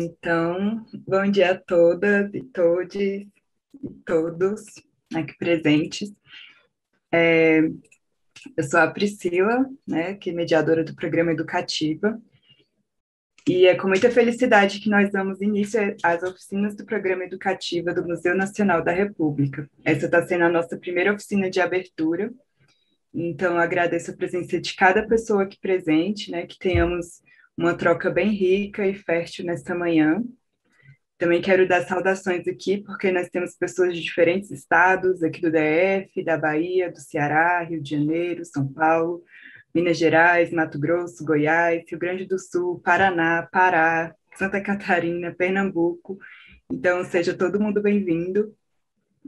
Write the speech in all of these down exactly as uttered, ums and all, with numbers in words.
Então, bom dia a todas e todes e todos aqui presentes. É, eu sou a Priscila, né, que é mediadora do programa Educativa, e é com muita felicidade que nós damos início às oficinas do programa Educativa do Museu Nacional da República. Essa está sendo a nossa primeira oficina de abertura, então agradeço a presença de cada pessoa aqui presente, né, que tenhamos uma troca bem rica e fértil nesta manhã. Também quero dar saudações aqui, porque nós temos pessoas de diferentes estados, aqui do D F, da Bahia, do Ceará, Rio de Janeiro, São Paulo, Minas Gerais, Mato Grosso, Goiás, Rio Grande do Sul, Paraná, Pará, Santa Catarina, Pernambuco. Então, seja todo mundo bem-vindo.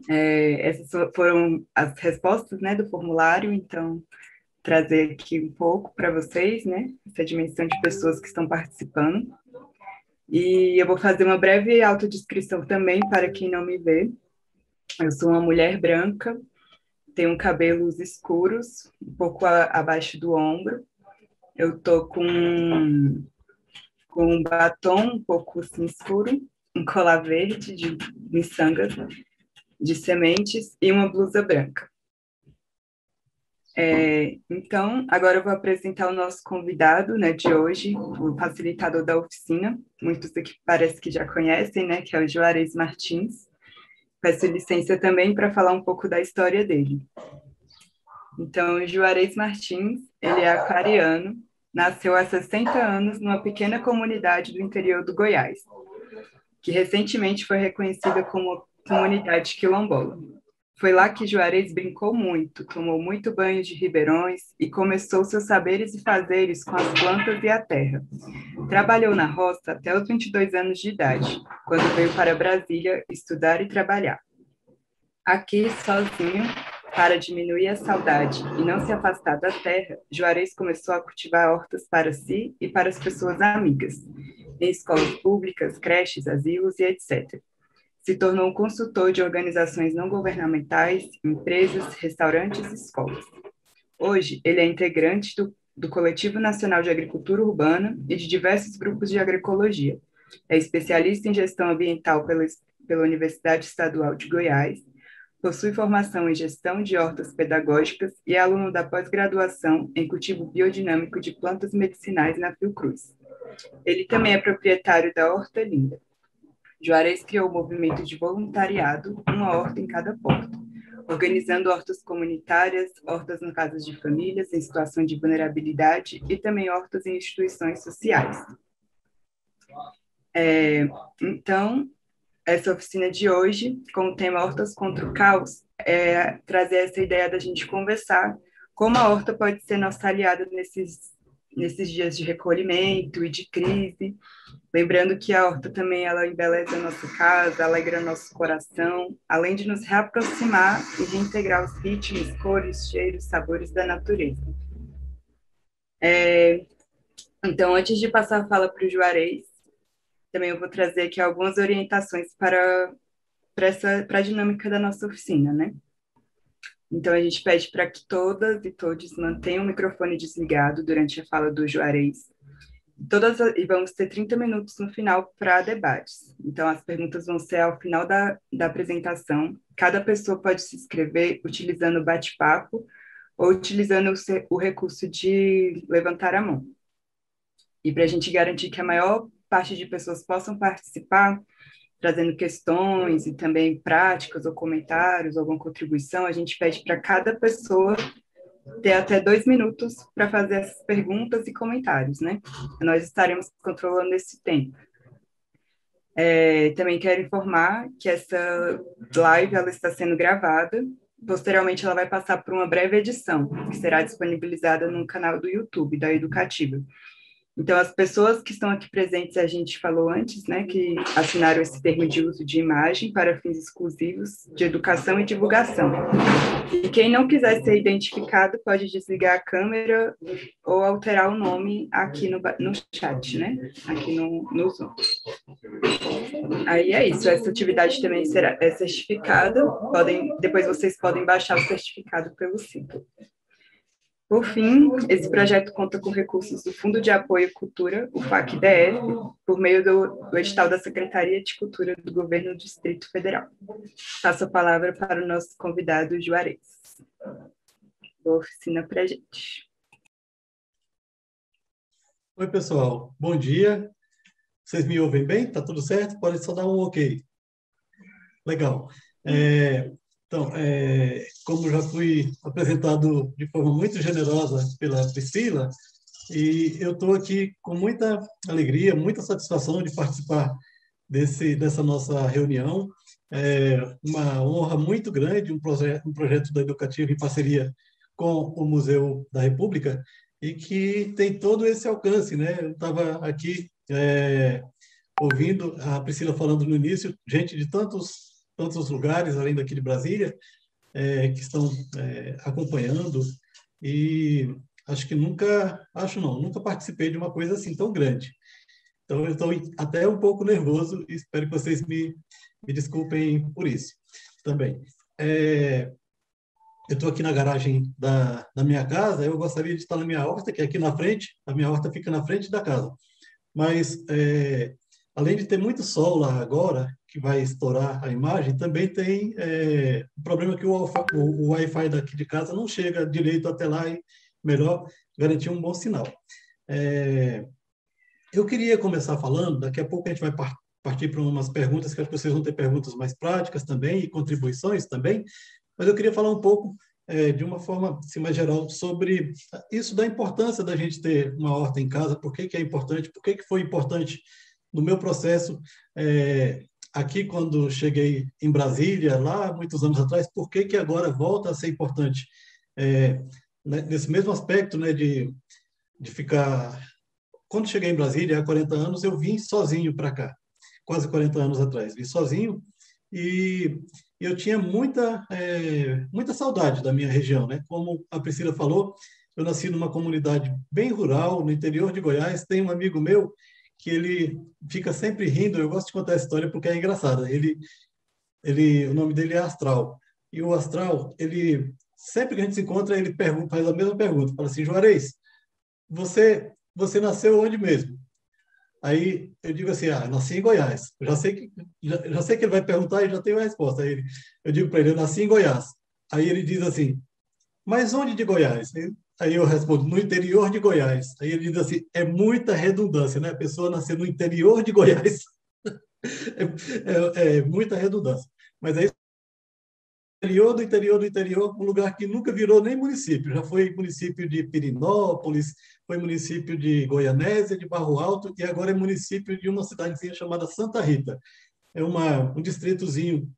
É, essas foram as respostas, né, do formulário, então trazer aqui um pouco para vocês, né, essa dimensão de pessoas que estão participando. E eu vou fazer uma breve autodescrição também para quem não me vê. Eu sou uma mulher branca, tenho cabelos escuros, um pouco a, abaixo do ombro. Eu tô com, com um batom um pouco assim, escuro, um colar verde de miçangas, de sementes e uma blusa branca. É, então, agora eu vou apresentar o nosso convidado, né, de hoje, o facilitador da oficina. Muitos aqui parece que já conhecem, né, que é o Juarez Martins. Peço licença também para falar um pouco da história dele. Então, o Juarez Martins, ele é aquariano, nasceu há sessenta anos numa pequena comunidade do interior do Goiás, que recentemente foi reconhecida como comunidade quilombola. Foi lá que Juarez brincou muito, tomou muito banho de ribeirões e começou seus saberes e fazeres com as plantas e a terra. Trabalhou na roça até os vinte e dois anos de idade, quando veio para Brasília estudar e trabalhar. Aqui, sozinho, para diminuir a saudade e não se afastar da terra, Juarez começou a cultivar hortas para si e para as pessoas amigas, em escolas públicas, creches, asilos e etcétera. Se tornou um consultor de organizações não governamentais, empresas, restaurantes e escolas. Hoje, ele é integrante do, do Coletivo Nacional de Agricultura Urbana e de diversos grupos de agroecologia. É especialista em gestão ambiental pela, pela Universidade Estadual de Goiás, possui formação em gestão de hortas pedagógicas e é aluno da pós-graduação em cultivo biodinâmico de plantas medicinais na Fiocruz. Ele também é proprietário da Horta Linda. Juarez criou o movimento de voluntariado, uma horta em cada porta, organizando hortas comunitárias, hortas em casas de famílias em situação de vulnerabilidade e também hortas em instituições sociais. É, então, essa oficina de hoje, com o tema Hortas contra o Caos, é trazer essa ideia da gente conversar como a horta pode ser nossa aliada nesses nesses dias de recolhimento e de crise, lembrando que a horta também ela embeleza a nossa casa, alegra nosso coração, além de nos reaproximar e reintegrar os ritmos, cores, cheiros, sabores da natureza. É, então, antes de passar a fala para o Juarez, também eu vou trazer aqui algumas orientações para, para, essa, para a dinâmica da nossa oficina, né? Então, a gente pede para que todas e todos mantenham o microfone desligado durante a fala do Juarez. Todas, e vamos ter trinta minutos no final para debates. Então, as perguntas vão ser ao final da, da apresentação. Cada pessoa pode se inscrever utilizando o bate-papo ou utilizando o, o recurso de levantar a mão. E para a gente garantir que a maior parte de pessoas possam participar, trazendo questões e também práticas ou comentários, alguma contribuição, a gente pede para cada pessoa ter até dois minutos para fazer essas perguntas e comentários, né? Nós estaremos controlando esse tempo. É, também quero informar que essa live ela está sendo gravada, posteriormente ela vai passar por uma breve edição, que será disponibilizada no canal do YouTube, da Educativa. Então, as pessoas que estão aqui presentes, a gente falou antes, né, que assinaram esse termo de uso de imagem para fins exclusivos de educação e divulgação. E quem não quiser ser identificado pode desligar a câmera ou alterar o nome aqui no, no chat, né, aqui no, no Zoom. Aí é isso, essa atividade também será, é certificada, podem, depois vocês podem baixar o certificado pelo sítio. Por fim, esse projeto conta com recursos do Fundo de Apoio à Cultura, o FAC D F, por meio do, do edital da Secretaria de Cultura do Governo do Distrito Federal. Passo a palavra para o nosso convidado, Juarez. Boa oficina para a gente. Oi, pessoal. Bom dia. Vocês me ouvem bem? Está tudo certo? Pode só dar um ok. Legal. É... Então, é, como já fui apresentado de forma muito generosa pela Priscila, e eu estou aqui com muita alegria, muita satisfação de participar desse, dessa nossa reunião. É uma honra muito grande, um projeto, um projeto da Educativa em parceria com o Museu da República, e que tem todo esse alcance, né? Eu estava aqui é, ouvindo a Priscila falando no início, gente de tantos... tantos lugares, além daqui de Brasília, é, que estão é, acompanhando, e acho que nunca, acho não, nunca participei de uma coisa assim tão grande. Então, eu estou até um pouco nervoso e espero que vocês me, me desculpem por isso também. É, eu estou aqui na garagem da, da minha casa, eu gostaria de estar na minha horta, que é aqui na frente, a minha horta fica na frente da casa, mas... É, além de ter muito sol lá agora, que vai estourar a imagem, também tem é, um problema que o, o Wi-Fi daqui de casa não chega direito até lá e melhor garantir um bom sinal. É, eu queria começar falando, daqui a pouco a gente vai partir para umas perguntas, que acho que vocês vão ter perguntas mais práticas também e contribuições também, mas eu queria falar um pouco é, de uma forma assim, mais geral sobre isso da importância da gente ter uma horta em casa, por que que é importante, por que que foi importante no meu processo, é, aqui quando cheguei em Brasília, lá muitos anos atrás, por que que agora volta a ser importante? É, né, nesse mesmo aspecto, né, de, de ficar... Quando cheguei em Brasília, há quarenta anos, eu vim sozinho para cá, quase quarenta anos atrás, vim sozinho, e eu tinha muita, é, muita saudade da minha região, né? Como a Priscila falou, eu nasci numa comunidade bem rural, no interior de Goiás, tem um amigo meu que ele fica sempre rindo, eu gosto de contar essa história porque é engraçada, ele, ele, o nome dele é Astral, e o Astral, ele, sempre que a gente se encontra, ele pergunta, faz a mesma pergunta, fala assim, Juarez, você, você nasceu onde mesmo? Aí eu digo assim, ah, nasci em Goiás, eu já sei que, já, já sei que ele vai perguntar e já tenho a resposta, aí ele, eu digo para ele, eu nasci em Goiás, aí ele diz assim, mas onde de Goiás? Aí eu respondo, no interior de Goiás. Aí ele diz assim, é muita redundância, né? A pessoa nascer no interior de Goiás é, é, é muita redundância. Mas aí, interior do interior do interior, um lugar que nunca virou nem município. Já foi município de Pirinópolis, foi município de Goianésia, de Barro Alto, e agora é município de uma cidadezinha chamada Santa Rita. É uma, um distritozinho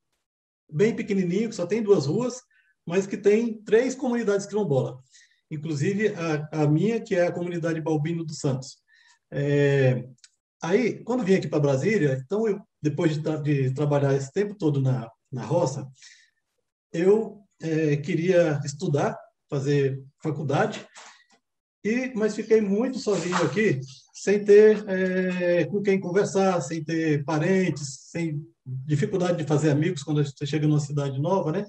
bem pequenininho, que só tem duas ruas, mas que tem três comunidades quilombola. Inclusive a, a minha, que é a comunidade Balbino dos Santos. É, aí, quando vim aqui para Brasília, então eu, depois de, tra de trabalhar esse tempo todo na, na roça, eu é, queria estudar, fazer faculdade, e, mas fiquei muito sozinho aqui, sem ter é, com quem conversar, sem ter parentes, sem dificuldade de fazer amigos quando você chega numa cidade nova, né?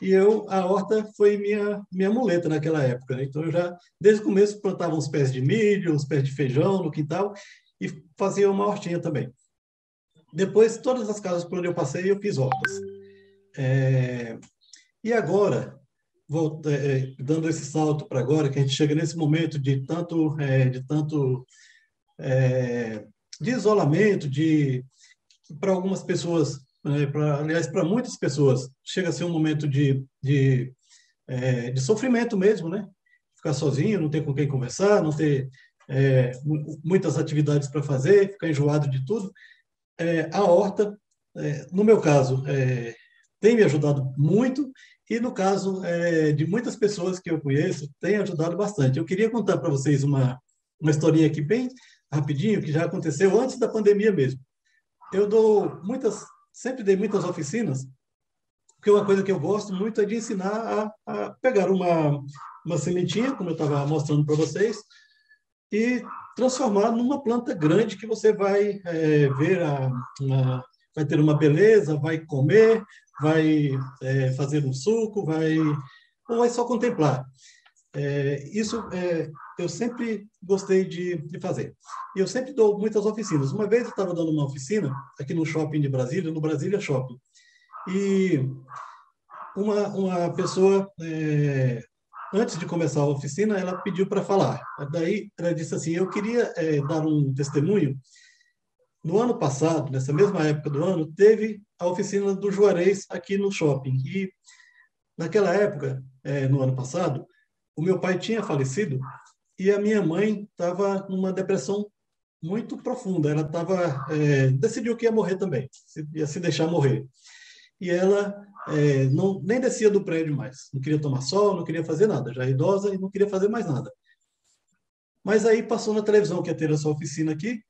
E eu, a horta foi minha, minha muleta naquela época, né? Então eu já, desde o começo, plantava uns pés de milho, uns pés de feijão no quintal e fazia uma hortinha também. Depois, todas as casas por onde eu passei, eu fiz hortas. É... E agora, vou, é, dando esse salto para agora, que a gente chega nesse momento de tanto, é, de, tanto é, de isolamento, de para algumas pessoas... É, pra, aliás, para muitas pessoas, chega a ser um momento de, de, é, de sofrimento mesmo, né? Ficar sozinho, não ter com quem conversar, não ter é, muitas atividades para fazer, ficar enjoado de tudo. É, a horta, é, no meu caso, é, tem me ajudado muito e, no caso é, de muitas pessoas que eu conheço, tem ajudado bastante. Eu queria contar para vocês uma, uma historinha aqui bem rapidinho, que já aconteceu antes da pandemia mesmo. Eu dou muitas... Sempre dei muitas oficinas, porque uma coisa que eu gosto muito é de ensinar a, a pegar uma, uma sementinha, como eu estava mostrando para vocês, e transformar numa planta grande que você vai é, ver, a, a, vai ter uma beleza, vai comer, vai é, fazer um suco, vai, ou vai só contemplar. É, isso é, eu sempre gostei de, de fazer. E eu sempre dou muitas oficinas. Uma vez eu estava dando uma oficina aqui no shopping de Brasília, no Brasília Shopping, e uma, uma pessoa, é, antes de começar a oficina, ela pediu para falar. Daí ela disse assim, eu queria é, dar um testemunho. No ano passado, nessa mesma época do ano, teve a oficina do Juarez aqui no shopping. E naquela época, é, no ano passado, o meu pai tinha falecido e a minha mãe estava numa depressão muito profunda. Ela tava, é, decidiu que ia morrer também, ia se deixar morrer. E ela é, não, nem descia do prédio mais. Não queria tomar sol, não queria fazer nada. Já idosa e não queria fazer mais nada. Mas aí passou na televisão que ia ter essa oficina aqui,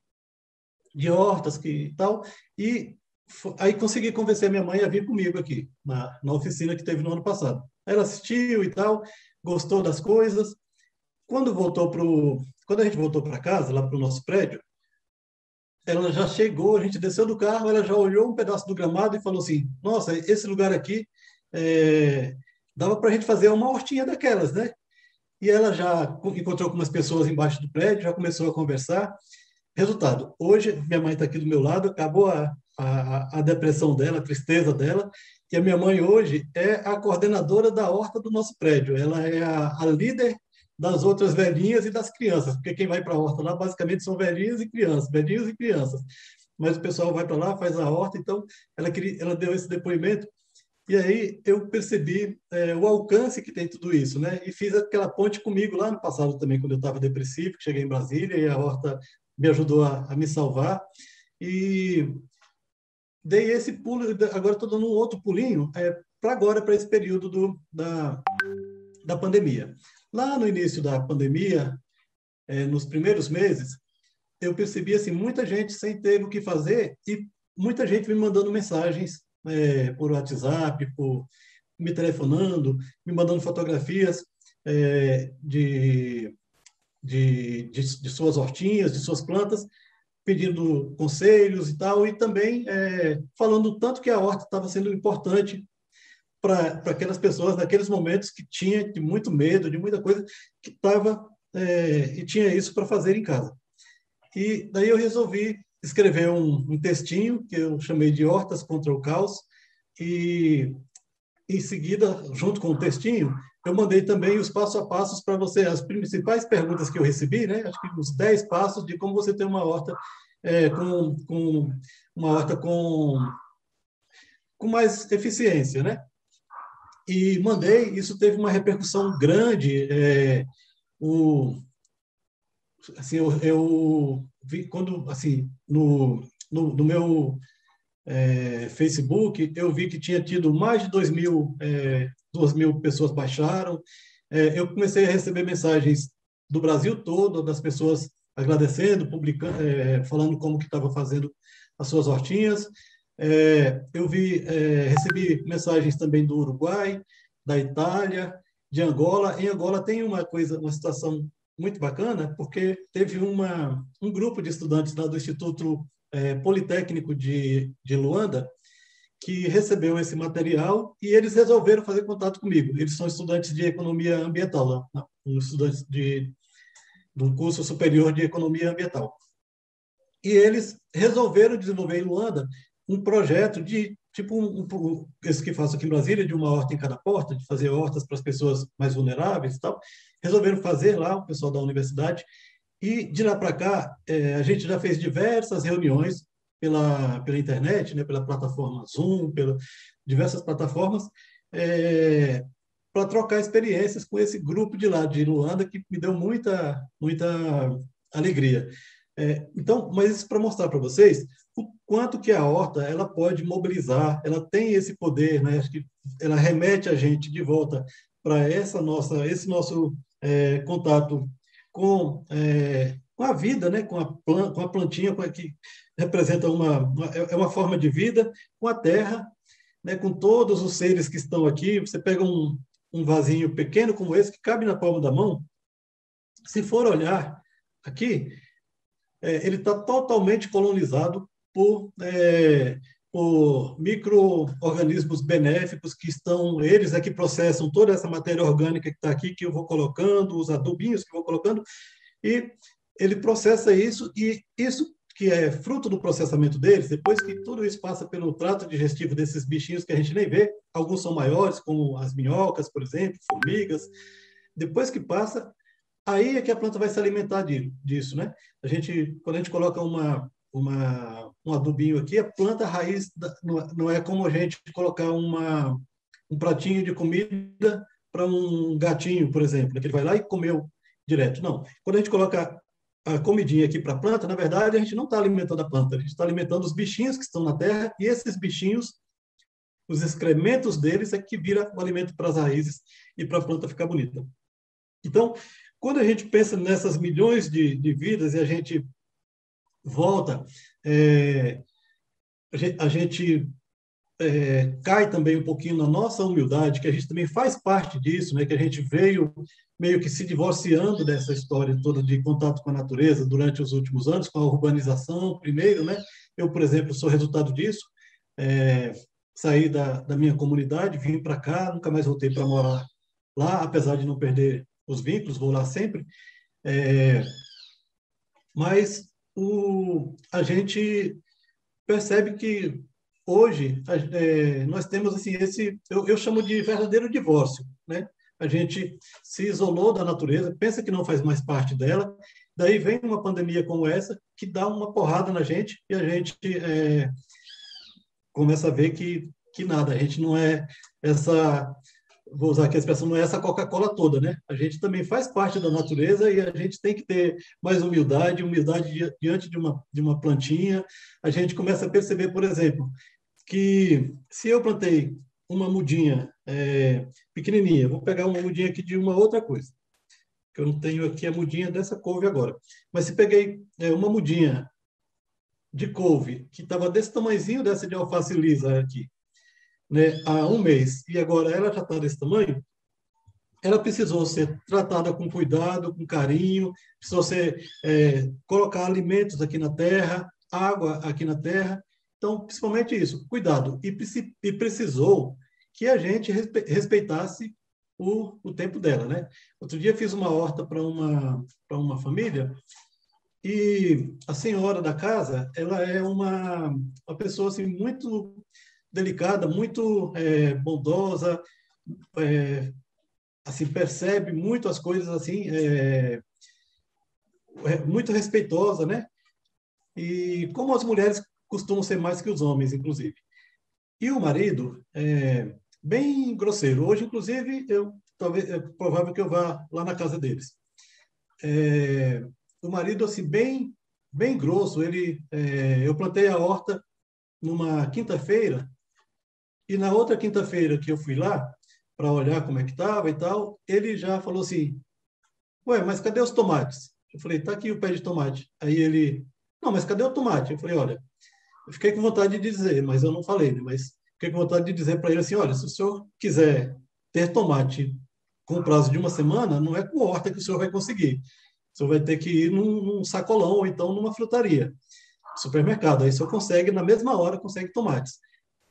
de hortas que, e tal, e aí consegui convencer a minha mãe a vir comigo aqui, na, na oficina que teve no ano passado. Ela assistiu e tal, gostou das coisas. Quando, voltou pro, quando a gente voltou para casa, lá para o nosso prédio, ela já chegou, a gente desceu do carro, ela já olhou um pedaço do gramado e falou assim, nossa, esse lugar aqui, é, dava para a gente fazer uma hortinha daquelas, né? E ela já encontrou com umas pessoas embaixo do prédio, já começou a conversar. Resultado, hoje minha mãe está aqui do meu lado, acabou a, a, a depressão dela, a tristeza dela, e a minha mãe hoje é a coordenadora da horta do nosso prédio. Ela é a, a líder das outras velhinhas e das crianças, porque quem vai para a horta lá basicamente são velhinhas e crianças, velhinhos e crianças. Mas o pessoal vai para lá, faz a horta, então ela, queria, ela deu esse depoimento, e aí eu percebi é, o alcance que tem tudo isso, né? E fiz aquela ponte comigo lá no passado também, quando eu estava depressivo, que cheguei em Brasília e a horta me ajudou a, a me salvar, e dei esse pulo, agora estou dando um outro pulinho, é, para agora, para esse período do, da, da pandemia. Lá no início da pandemia, é, nos primeiros meses, eu percebi assim, muita gente sem ter o que fazer, e muita gente me mandando mensagens é, por WhatsApp, por, me telefonando, me mandando fotografias é, de... De, de, de suas hortinhas, de suas plantas, pedindo conselhos e tal, e também é, falando tanto que a horta estava sendo importante para aquelas pessoas naqueles momentos que tinha de muito medo, de muita coisa, que estava é, e tinha isso para fazer em casa. E daí eu resolvi escrever um, um textinho que eu chamei de Hortas contra o Caos, e em seguida, junto com o textinho, eu mandei também os passo a passos para você, as principais perguntas que eu recebi, né? Acho que uns dez passos de como você ter uma horta é, com, com uma horta com, com mais eficiência, né? E mandei, isso teve uma repercussão grande. É, o, assim, eu, eu vi quando, assim, no, no, no meu é, Facebook, eu vi que tinha tido mais de dois mil é, duas mil pessoas baixaram. É, eu comecei a receber mensagens do Brasil todo, das pessoas agradecendo, publicando, é, falando como que estava fazendo as suas hortinhas. É, eu vi, é, recebi mensagens também do Uruguai, da Itália, de Angola. Em Angola tem uma coisa, uma situação muito bacana, porque teve uma, um grupo de estudantes lá do Instituto é, Politécnico de, de Luanda, que recebeu esse material, e eles resolveram fazer contato comigo. Eles são estudantes de economia ambiental, um estudante de, de um curso superior de economia ambiental. E eles resolveram desenvolver em Luanda um projeto de, tipo um, um, esse que faço aqui em Brasília, de uma horta em cada porta, de fazer hortas para as pessoas mais vulneráveis e tal. Resolveram fazer lá, o pessoal da universidade, e de lá para cá, é, a gente já fez diversas reuniões, Pela, pela internet, né, pela plataforma Zoom, pela diversas plataformas, é, para trocar experiências com esse grupo de lá, de Luanda, que me deu muita, muita alegria. É, então, mas isso para mostrar para vocês o quanto que a horta ela pode mobilizar, ela tem esse poder, né, acho que ela remete a gente de volta para essa nossa, esse nosso é, contato com... É, com a vida, né? com, a plan, com a plantinha, com a, que representa uma, uma, é uma forma de vida, com a terra, né? Com todos os seres que estão aqui. Você pega um, um vasinho pequeno como esse, que cabe na palma da mão, se for olhar aqui, é, ele está totalmente colonizado por é, por micro-organismos benéficos que estão, eles é que processam toda essa matéria orgânica que está aqui, que eu vou colocando, os adubinhos que eu vou colocando, e ele processa isso, e isso que é fruto do processamento deles, depois que tudo isso passa pelo trato digestivo desses bichinhos que a gente nem vê, alguns são maiores, como as minhocas, por exemplo, formigas, depois que passa, aí é que a planta vai se alimentar de, disso, né? A gente, quando a gente coloca uma... Uma, um adubinho aqui, a planta raiz não, não é como a gente colocar uma, um pratinho de comida para um gatinho, por exemplo, que ele vai lá e comeu direto. Não, quando a gente coloca a comidinha aqui para a planta, na verdade a gente não está alimentando a planta, a gente está alimentando os bichinhos que estão na terra, e esses bichinhos, os excrementos deles é que vira o alimento para as raízes e para a planta ficar bonita. Então, quando a gente pensa nessas milhões de, de vidas e a gente volta, é, a gente é, cai também um pouquinho na nossa humildade, que a gente também faz parte disso, né? Que a gente veio meio que se divorciando dessa história toda de contato com a natureza durante os últimos anos, com a urbanização primeiro, né? Eu, por exemplo, sou resultado disso, é, saí da, da minha comunidade, vim para cá, nunca mais voltei para morar lá, apesar de não perder os vínculos, vou lá sempre, é, mas O, a gente percebe que hoje é, nós temos assim, esse, eu, eu chamo de verdadeiro divórcio, né? A gente se isolou da natureza, pensa que não faz mais parte dela, daí vem uma pandemia como essa, que dá uma porrada na gente, e a gente é, começa a ver que, que nada, a gente não é essa... vou usar aqui a expressão, não é essa Coca-Cola toda, né? A gente também faz parte da natureza e a gente tem que ter mais humildade, humildade diante de uma, de uma plantinha. A gente começa a perceber, por exemplo, que se eu plantei uma mudinha é, pequenininha, vou pegar uma mudinha aqui de uma outra coisa, que eu não tenho aqui a mudinha dessa couve agora, mas se peguei é, uma mudinha de couve, que estava desse tamanhozinho dessa de alface lisa aqui, né, há um mês, e agora ela já está desse tamanho, ela precisou ser tratada com cuidado, com carinho, precisou ser, é, colocar alimentos aqui na terra, água aqui na terra, então, principalmente isso, cuidado, e, e precisou que a gente respe, respeitasse o, o tempo dela, né? Outro dia fiz uma horta para uma, para uma família, e a senhora da casa, ela é uma, uma pessoa, assim, muito... delicada, muito é, bondosa, é, assim, percebe muito as coisas, assim, é, é muito respeitosa, né? E como as mulheres costumam ser mais que os homens, inclusive. E o marido é bem grosseiro. Hoje, inclusive, eu, talvez, é provável que eu vá lá na casa deles. É, o marido, assim, bem, bem grosso. Ele, é, eu plantei a horta numa quinta-feira, e na outra quinta-feira que eu fui lá para olhar como é que estava e tal, ele já falou assim, ué, mas cadê os tomates? Eu falei, tá aqui o pé de tomate. Aí ele, não, mas cadê o tomate? Eu falei, olha, eu fiquei com vontade de dizer, mas eu não falei, né? Mas fiquei com vontade de dizer para ele assim, olha, se o senhor quiser ter tomate com prazo de uma semana, não é com horta que o senhor vai conseguir. O senhor vai ter que ir num, num sacolão ou então numa frutaria, supermercado. Aí só consegue, na mesma hora, consegue tomates.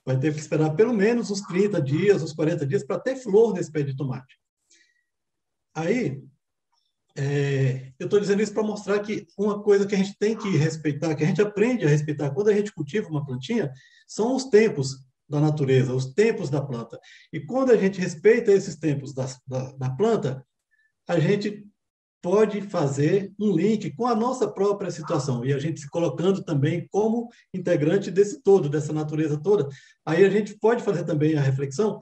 Vai ter que esperar pelo menos uns trinta dias, uns quarenta dias, para ter flor nesse pé de tomate. Aí, é, eu estou dizendo isso para mostrar que uma coisa que a gente tem que respeitar, que a gente aprende a respeitar quando a gente cultiva uma plantinha, são os tempos da natureza, os tempos da planta. E quando a gente respeita esses tempos da, da, da planta, a gente pode fazer um link com a nossa própria situação, e a gente se colocando também como integrante desse todo, dessa natureza toda, aí a gente pode fazer também a reflexão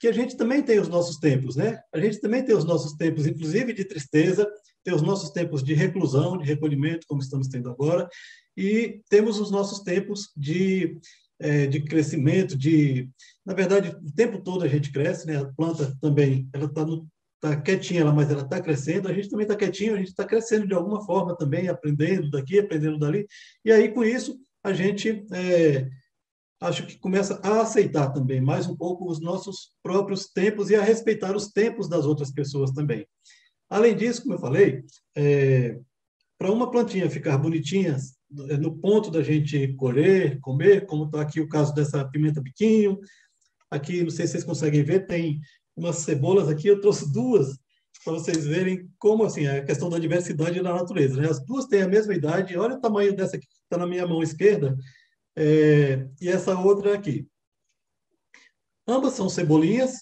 que a gente também tem os nossos tempos, né? A gente também tem os nossos tempos, inclusive de tristeza, tem os nossos tempos de reclusão, de recolhimento, como estamos tendo agora, e temos os nossos tempos de, é, de crescimento, de... Na verdade, o tempo todo a gente cresce, né? A planta também, ela está no está quietinha, ela, mas ela está crescendo, a gente também está quietinho, a gente está crescendo de alguma forma também, aprendendo daqui, aprendendo dali, e aí com isso a gente é, acho que começa a aceitar também mais um pouco os nossos próprios tempos e a respeitar os tempos das outras pessoas também. Além disso, como eu falei, é, para uma plantinha ficar bonitinha, no ponto da gente colher, comer, como está aqui o caso dessa pimenta biquinho. Aqui, não sei se vocês conseguem ver, tem umas cebolas aqui, eu trouxe duas para vocês verem como assim, a questão da diversidade na natureza, né? As duas têm a mesma idade, olha o tamanho dessa aqui que está na minha mão esquerda, é, e essa outra aqui. Ambas são cebolinhas,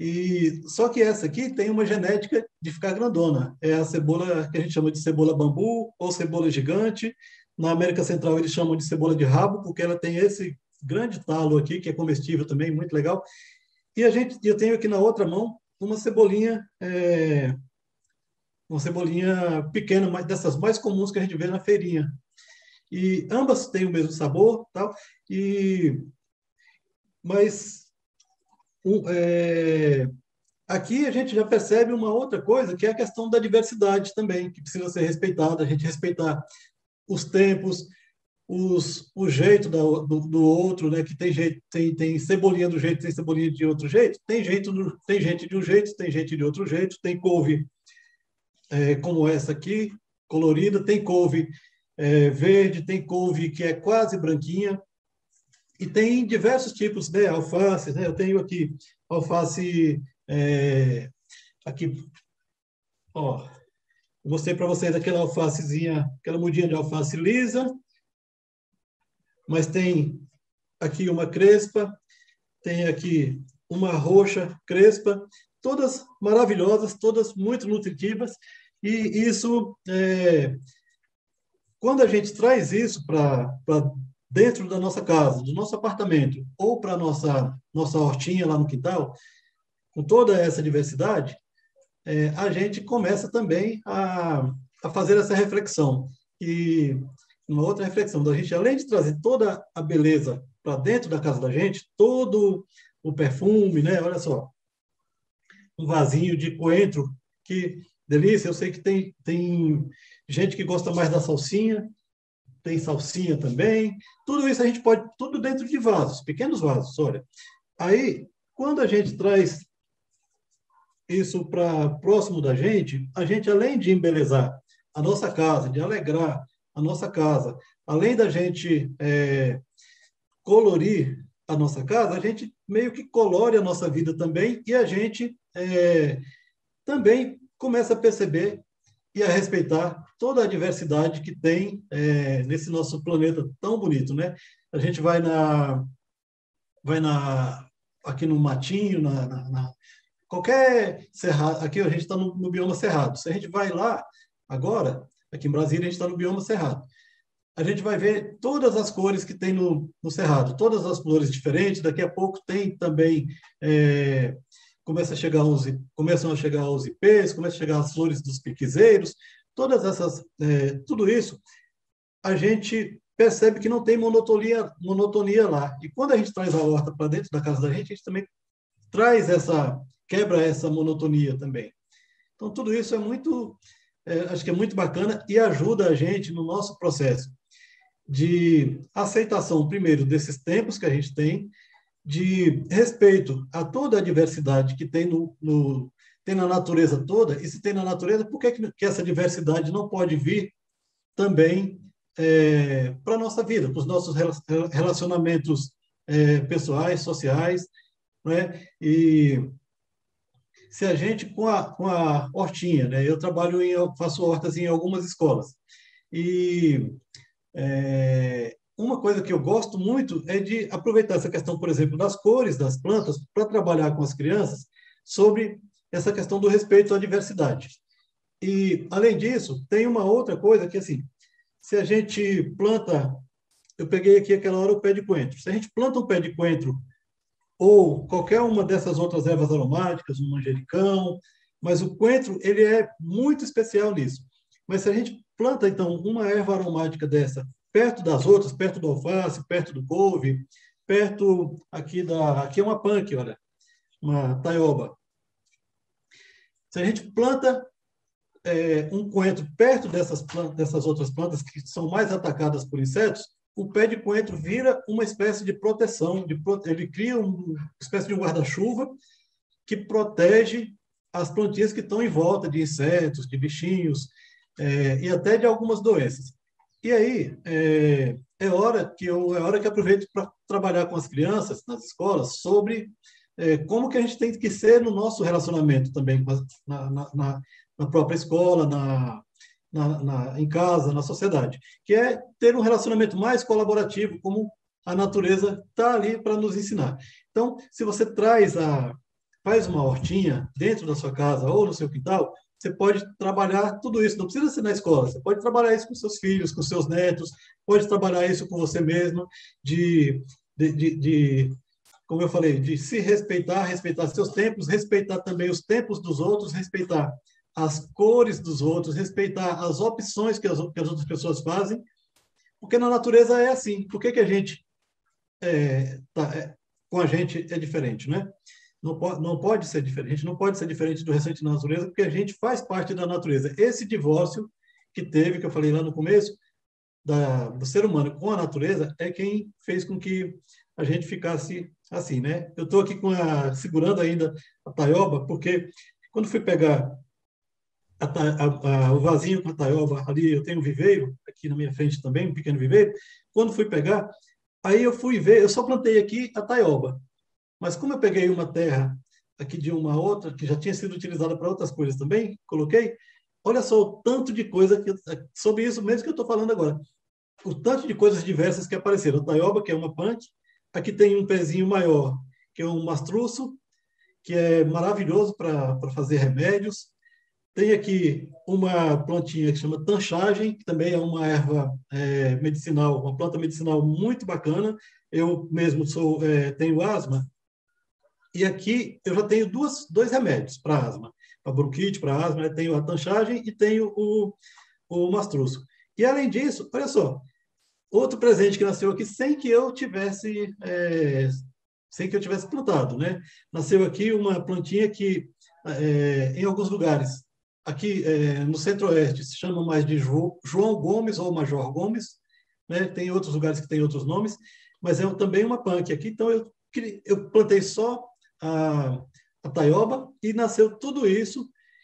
e só que essa aqui tem uma genética de ficar grandona. É a cebola que a gente chama de cebola bambu ou cebola gigante. Na América Central eles chamam de cebola de rabo, porque ela tem esse grande talo aqui, que é comestível também, muito legal. E a gente, eu tenho aqui na outra mão uma cebolinha, é, uma cebolinha pequena, mas dessas mais comuns que a gente vê na feirinha. E ambas têm o mesmo sabor, tal, e, mas... É, aqui a gente já percebe uma outra coisa, que é a questão da diversidade também, que precisa ser respeitada, a gente respeitar os tempos, os, o jeito da, do, do outro, né? Que tem, jeito, tem, tem cebolinha do jeito, tem cebolinha de outro jeito, tem, jeito, tem gente de um jeito, tem gente de outro jeito, tem couve é, como essa aqui, colorida, tem couve é, verde, tem couve que é quase branquinha. E tem diversos tipos, né? Alfaces, né? Eu tenho aqui alface, é, aqui, ó, mostrei para vocês aquela alfacezinha, aquela mudinha de alface lisa, mas tem aqui uma crespa, tem aqui uma roxa crespa, todas maravilhosas, todas muito nutritivas, e isso, é, quando a gente traz isso para dentro da nossa casa, do nosso apartamento, ou para a nossa, nossa hortinha lá no quintal, com toda essa diversidade, é, a gente começa também a, a fazer essa reflexão. E uma outra reflexão da gente, além de trazer toda a beleza para dentro da casa da gente, todo o perfume, né? Olha só, um vasinho de coentro, que delícia, eu sei que tem, tem gente que gosta mais da salsinha, tem salsinha também, tudo isso a gente pode, tudo dentro de vasos, pequenos vasos, olha. Aí, quando a gente traz isso para próximo da gente, a gente, além de embelezar a nossa casa, de alegrar a nossa casa, além da gente é, colorir a nossa casa, a gente meio que colore a nossa vida também, e a gente é, também começa a perceber e a respeitar toda a diversidade que tem é, nesse nosso planeta tão bonito, né? A gente vai na, vai na, aqui no matinho, na, na, na qualquer cerrado. Aqui a gente está no, no bioma cerrado. Se a gente vai lá agora, aqui em Brasília a gente está no bioma cerrado. A gente vai ver todas as cores que tem no, no cerrado, todas as flores diferentes. Daqui a pouco tem também é, Começa a chegar os, começam a chegar os ipês, começam a chegar as flores dos piquizeiros, todas essas, é, tudo isso, a gente percebe que não tem monotonia, monotonia lá. E quando a gente traz a horta para dentro da casa da gente, a gente também traz essa, quebra essa monotonia também. Então, tudo isso é muito, é, acho que é muito bacana e ajuda a gente no nosso processo de aceitação, primeiro, desses tempos que a gente tem, de respeito a toda a diversidade que tem, no, no, tem na natureza toda, e se tem na natureza, por que, que essa diversidade não pode vir também é, para a nossa vida, para os nossos relacionamentos é, pessoais, sociais, né? E se a gente, com a, com a hortinha, né? Eu trabalho em, eu faço hortas em algumas escolas, e... É, uma coisa que eu gosto muito é de aproveitar essa questão, por exemplo, das cores das plantas para trabalhar com as crianças sobre essa questão do respeito à diversidade. E, além disso, tem uma outra coisa que, assim, se a gente planta... Eu peguei aqui aquela hora o pé de coentro. Se a gente planta um pé de coentro ou qualquer uma dessas outras ervas aromáticas, um manjericão, mas o coentro, ele é muito especial nisso. Mas se a gente planta, então, uma erva aromática dessa perto das outras, perto do alface, perto do couve, perto aqui da... Aqui é uma punk, olha, uma taioba. Se a gente planta é, um coentro perto dessas, plantas, dessas outras plantas que são mais atacadas por insetos, o pé de coentro vira uma espécie de proteção, de prote... ele cria uma espécie de guarda-chuva que protege as plantinhas que estão em volta de insetos, de bichinhos é, e até de algumas doenças. E aí, é, é, hora, que eu, é hora que eu aproveito para trabalhar com as crianças nas escolas sobre é, como que a gente tem que ser no nosso relacionamento também, na, na, na própria escola, na, na, na, em casa, na sociedade, que é ter um relacionamento mais colaborativo, como a natureza está ali para nos ensinar. Então, se você traz a, faz uma hortinha dentro da sua casa ou no seu quintal, você pode trabalhar tudo isso, não precisa ser na escola, você pode trabalhar isso com seus filhos, com seus netos, pode trabalhar isso com você mesmo, de, de, de, de como eu falei, de se respeitar, respeitar seus tempos, respeitar também os tempos dos outros, respeitar as cores dos outros, respeitar as opções que as, que as outras pessoas fazem, porque na natureza é assim. Por que que a gente, é, tá, é, com a gente é diferente, né? Não pode, não pode ser diferente, não pode ser diferente do restante da natureza, porque a gente faz parte da natureza. Esse divórcio que teve, que eu falei lá no começo, da, do ser humano com a natureza, é quem fez com que a gente ficasse assim, né? Eu estou aqui com a, segurando ainda a taioba, porque quando fui pegar a, a, a, o vasinho com a taioba ali, eu tenho um viveiro, aqui na minha frente também, um pequeno viveiro, quando fui pegar, aí eu fui ver, eu só plantei aqui a taioba. Mas como eu peguei uma terra aqui de uma outra, que já tinha sido utilizada para outras coisas também, coloquei, olha só o tanto de coisa, que, sobre isso mesmo que eu estou falando agora, o tanto de coisas diversas que apareceram. A taioba, que é uma punk, aqui tem um pezinho maior, que é um mastruço, que é maravilhoso para fazer remédios. Tem aqui uma plantinha que chama tanchagem, que também é uma erva é, medicinal, uma planta medicinal muito bacana. Eu mesmo sou, é, tenho asma, e aqui eu já tenho duas, dois remédios para asma, para bronquite, para asma, né? Tenho a tanchagem e tenho o, o mastruço. E além disso, olha só, outro presente que nasceu aqui sem que eu tivesse, é, sem que eu tivesse plantado, né? Nasceu aqui uma plantinha que, é, em alguns lugares, aqui é, no Centro-Oeste, se chama mais de jo, João Gomes ou Major Gomes, né? Tem outros lugares que tem outros nomes, mas é também uma punk aqui, então eu, eu plantei só A, a taioba, e nasceu tudo isso,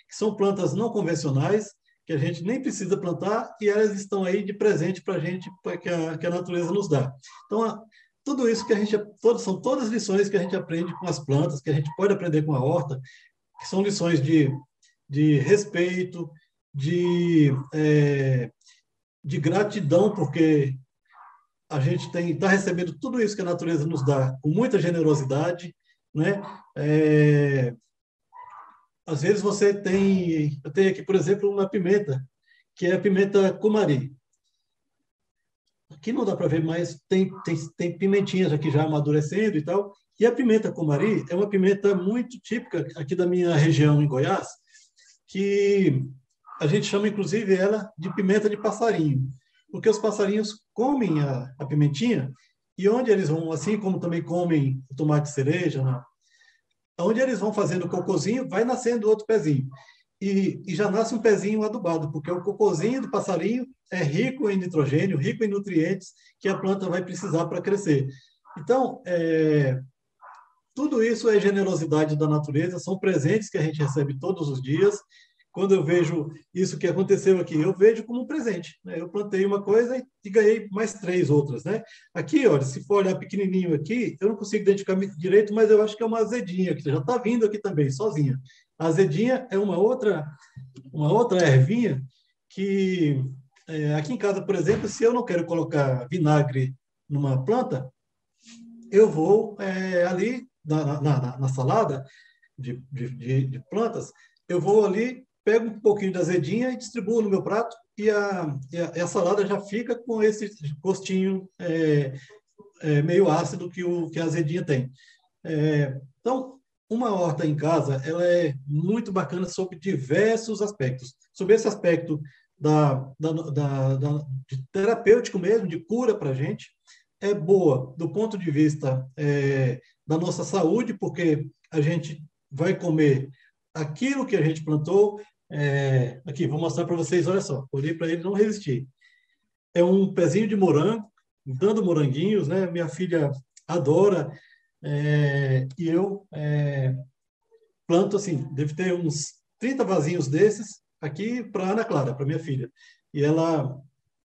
que são plantas não convencionais, que a gente nem precisa plantar, e elas estão aí de presente para a gente, pra que, a, que a natureza nos dá. Então, a, tudo isso que a gente, todo, são todas lições que a gente aprende com as plantas, que a gente pode aprender com a horta, que são lições de, de respeito, de, é, de gratidão, porque a gente está recebendo tudo isso que a natureza nos dá com muita generosidade, né? É, às vezes você tem, eu tenho aqui, por exemplo, uma pimenta, que é a pimenta cumari. Aqui não dá para ver, mas tem, tem, tem pimentinhas aqui já amadurecendo e tal. E a pimenta cumari é uma pimenta muito típica aqui da minha região, em Goiás, que a gente chama, inclusive, ela de pimenta de passarinho, porque os passarinhos comem a, a pimentinha. E onde eles vão, assim como também comem tomate cereja, né? Onde eles vão fazendo o cocôzinho, vai nascendo outro pezinho. E, e já nasce um pezinho adubado, porque o cocôzinho do passarinho é rico em nitrogênio, rico em nutrientes que a planta vai precisar para crescer. Então, é, tudo isso é generosidade da natureza, são presentes que a gente recebe todos os dias. Quando eu vejo isso que aconteceu aqui, eu vejo como um presente, né? Eu plantei uma coisa e ganhei mais três outras, né? Aqui, olha, se for olhar pequenininho aqui, eu não consigo identificar direito, mas eu acho que é uma azedinha, que já está vindo aqui também, sozinha. A azedinha é uma outra, uma outra ervinha que, é, aqui em casa, por exemplo, se eu não quero colocar vinagre numa planta, eu vou é, ali na, na, na, na salada de, de, de plantas, eu vou ali, pego um pouquinho de azedinha e distribuo no meu prato, e a, e a, e a salada já fica com esse gostinho é, é, meio ácido que, o, que a azedinha tem. É, então, uma horta em casa, ela é muito bacana sobre diversos aspectos. Sobre esse aspecto da, da, da, da, de terapêutico mesmo, de cura para a gente, é boa do ponto de vista é, da nossa saúde, porque a gente vai comer aquilo que a gente plantou. É, aqui, vou mostrar para vocês, olha só, olhei para ele não resistir. É um pezinho de morango, dando moranguinhos, né? Minha filha adora, é, e eu é, planto assim, deve ter uns trinta vasinhos desses aqui para Ana Clara, para minha filha. E ela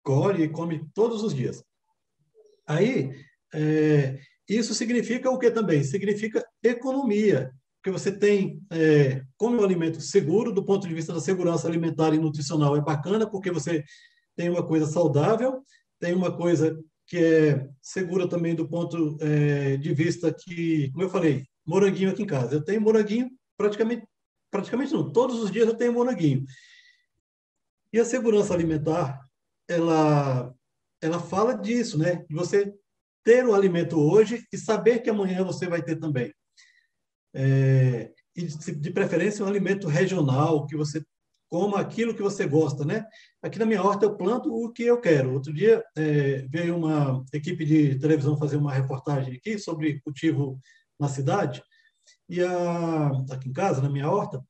colhe e come todos os dias. Aí, é, isso significa o que também? Significa economia, porque você tem, é, como um alimento seguro, do ponto de vista da segurança alimentar e nutricional, é bacana, porque você tem uma coisa saudável, tem uma coisa que é segura também do ponto é, de vista que, como eu falei, moranguinho aqui em casa. Eu tenho moranguinho praticamente, praticamente não, todos os dias eu tenho moranguinho. E a segurança alimentar, ela, ela fala disso, né? De você ter o alimento hoje e saber que amanhã você vai ter também. É, e de, de preferência um alimento regional, que você coma aquilo que você gosta, né? Aqui na minha horta eu planto o que eu quero. Outro dia é, veio uma equipe de televisão fazer uma reportagem aqui sobre cultivo na cidade, e a, aqui em casa, na minha horta,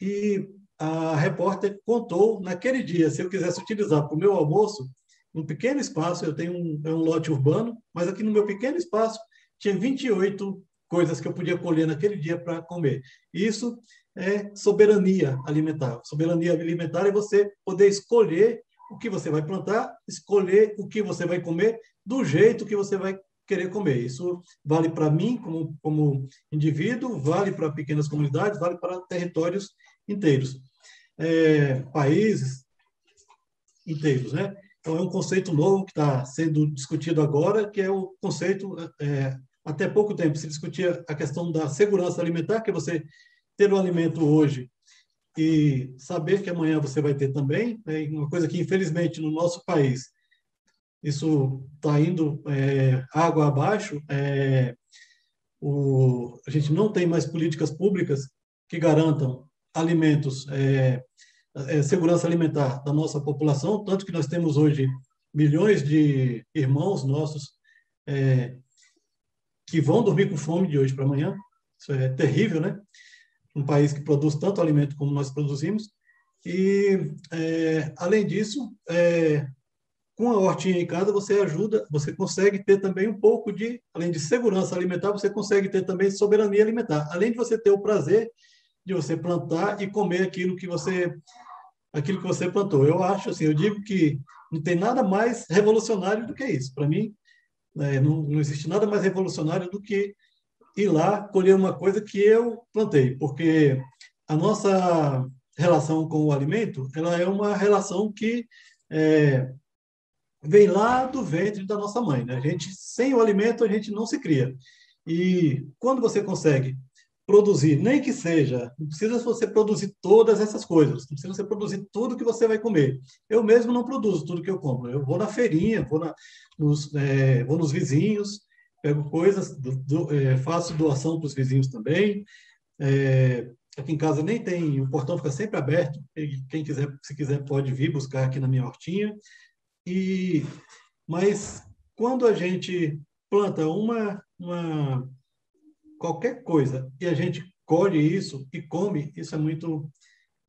e a repórter contou naquele dia, se eu quisesse utilizar para o meu almoço, um pequeno espaço, eu tenho um, é um lote urbano, mas aqui no meu pequeno espaço tinha vinte e oito coisas que eu podia colher naquele dia para comer. Isso é soberania alimentar. Soberania alimentar é você poder escolher o que você vai plantar, escolher o que você vai comer, do jeito que você vai querer comer. Isso vale para mim como, como indivíduo, vale para pequenas comunidades, vale para territórios inteiros, é, países inteiros, né? Então, é um conceito novo que está sendo discutido agora, que é o conceito, é, até pouco tempo se discutia a questão da segurança alimentar, que é você ter o alimento hoje e saber que amanhã você vai ter também, né? Uma coisa que, infelizmente, no nosso país, isso está indo é, água abaixo, é, o, a gente não tem mais políticas públicas que garantam alimentos, é, é, segurança alimentar da nossa população, tanto que nós temos hoje milhões de irmãos nossos é, que vão dormir com fome de hoje para amanhã. Isso é terrível, né? Um país que produz tanto alimento como nós produzimos. E, é, além disso, é, com a hortinha em casa, você ajuda, você consegue ter também um pouco de, além de segurança alimentar, você consegue ter também soberania alimentar. Além de você ter o prazer de você plantar e comer aquilo que você, aquilo que você plantou. Eu acho, assim, eu digo que não tem nada mais revolucionário do que isso. Para mim, né, não, não existe nada mais revolucionário do que ir lá colher uma coisa que eu plantei, porque a nossa relação com o alimento, ela é uma relação que é, vem lá do ventre da nossa mãe, né? A gente, sem o alimento, a gente não se cria. E quando você consegue produzir, nem que seja, não precisa você produzir todas essas coisas, não precisa você produzir tudo que você vai comer. Eu mesmo não produzo tudo que eu como. Eu vou na feirinha, vou, na, nos, é, vou nos vizinhos, pego coisas, do, do, é, faço doação para os vizinhos também. É, aqui em casa nem tem, o portão fica sempre aberto, e quem quiser, se quiser, pode vir buscar aqui na minha hortinha. E, mas quando a gente planta uma... uma qualquer coisa, e a gente colhe isso e come, isso é muito,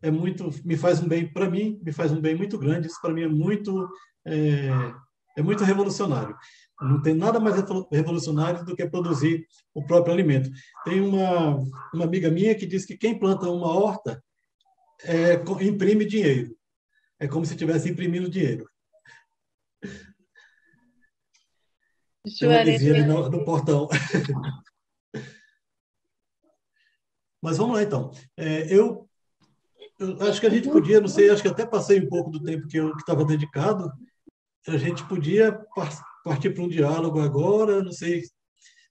é muito, me faz um bem para mim, me faz um bem muito grande, isso para mim é muito, é, é muito revolucionário. Não tem nada mais revolucionário do que produzir o próprio alimento. Tem uma, uma amiga minha que diz que quem planta uma horta é, imprime dinheiro. É como se estivesse imprimindo dinheiro. Juarez, eu não dizia no portão. Mas vamos lá, então. É, eu, eu acho que a gente podia, não sei, acho que até passei um pouco do tempo que eu estava dedicado, a gente podia par partir para um diálogo agora, não sei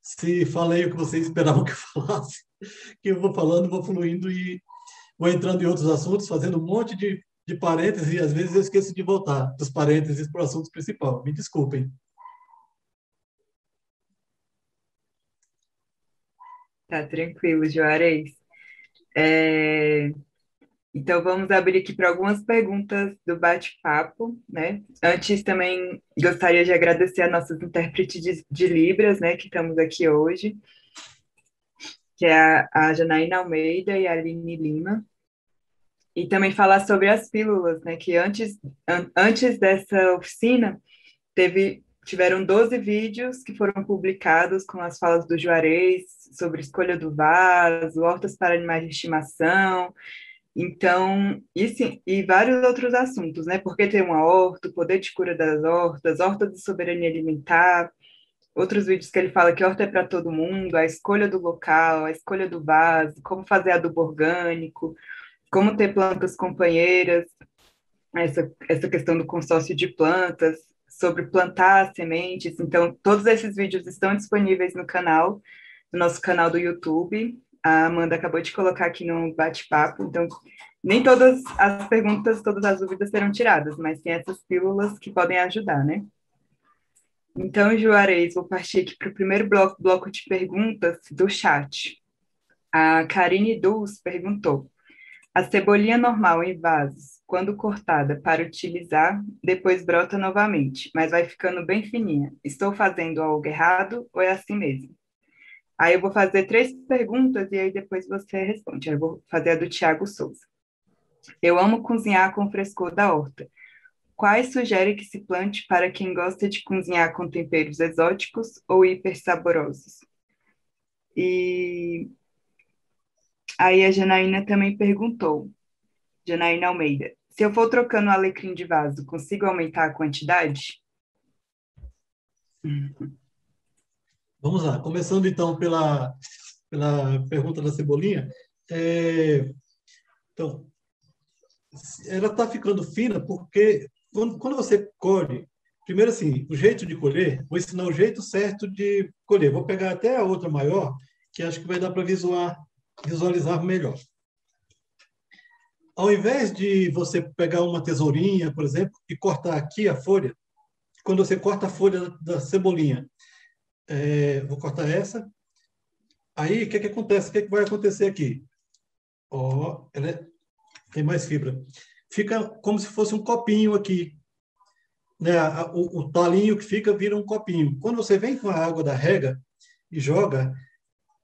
se falei o que vocês esperavam que eu falasse, que eu vou falando, vou fluindo e vou entrando em outros assuntos, fazendo um monte de, de parênteses, e às vezes eu esqueço de voltar dos parênteses para o assunto principal. Me desculpem. Tá tranquilo, Juarez. É, então, vamos abrir aqui para algumas perguntas do bate-papo, né? Antes, também gostaria de agradecer a nossos intérpretes de, de Libras, né, que estamos aqui hoje, que é a, a Janaína Almeida e a Aline Lima. E também falar sobre as pílulas, né, que antes, an, antes dessa oficina, teve, tiveram doze vídeos que foram publicados com as falas do Juarez sobre escolha do vaso, hortas para animais de estimação, Então, e, sim, e vários outros assuntos, né? Por que ter uma horta, o poder de cura das hortas, horta de soberania alimentar, outros vídeos que ele fala que horta é para todo mundo, a escolha do local, a escolha do vaso, como fazer adubo orgânico, como ter plantas companheiras, essa, essa questão do consórcio de plantas, sobre plantar sementes. Então, todos esses vídeos estão disponíveis no canal, no nosso canal do YouTube. A Amanda acabou de colocar aqui no bate-papo, então nem todas as perguntas, todas as dúvidas serão tiradas, mas tem essas pílulas que podem ajudar, né? Então, Juarez, vou partir aqui para o primeiro bloco, bloco de perguntas do chat. A Karine Duz perguntou, a cebolinha normal em vasos, quando cortada para utilizar, depois brota novamente, mas vai ficando bem fininha. Estou fazendo algo errado ou é assim mesmo? Aí eu vou fazer três perguntas e aí depois você responde. Aí eu vou fazer a do Tiago Souza. Eu amo cozinhar com o frescor da horta. Quais sugere que se plante para quem gosta de cozinhar com temperos exóticos ou hiper saborosos? E aí a Janaína também perguntou, Janaína Almeida, se eu for trocando o alecrim de vaso, consigo aumentar a quantidade? Uhum. Vamos lá, começando então pela, pela pergunta da cebolinha. É, então, ela está ficando fina porque quando, quando você colhe, primeiro assim, o jeito de colher, vou ensinar o jeito certo de colher. Vou pegar até a outra maior, que acho que vai dar para visualizar, visualizar melhor. Ao invés de você pegar uma tesourinha, por exemplo, e cortar aqui a folha, quando você corta a folha da cebolinha, É, vou cortar essa. Aí, o que, que acontece? O que, que vai acontecer aqui? Ó, ela é, tem mais fibra. Fica como se fosse um copinho aqui, né? O, o talinho que fica vira um copinho. Quando você vem com a água da rega e joga,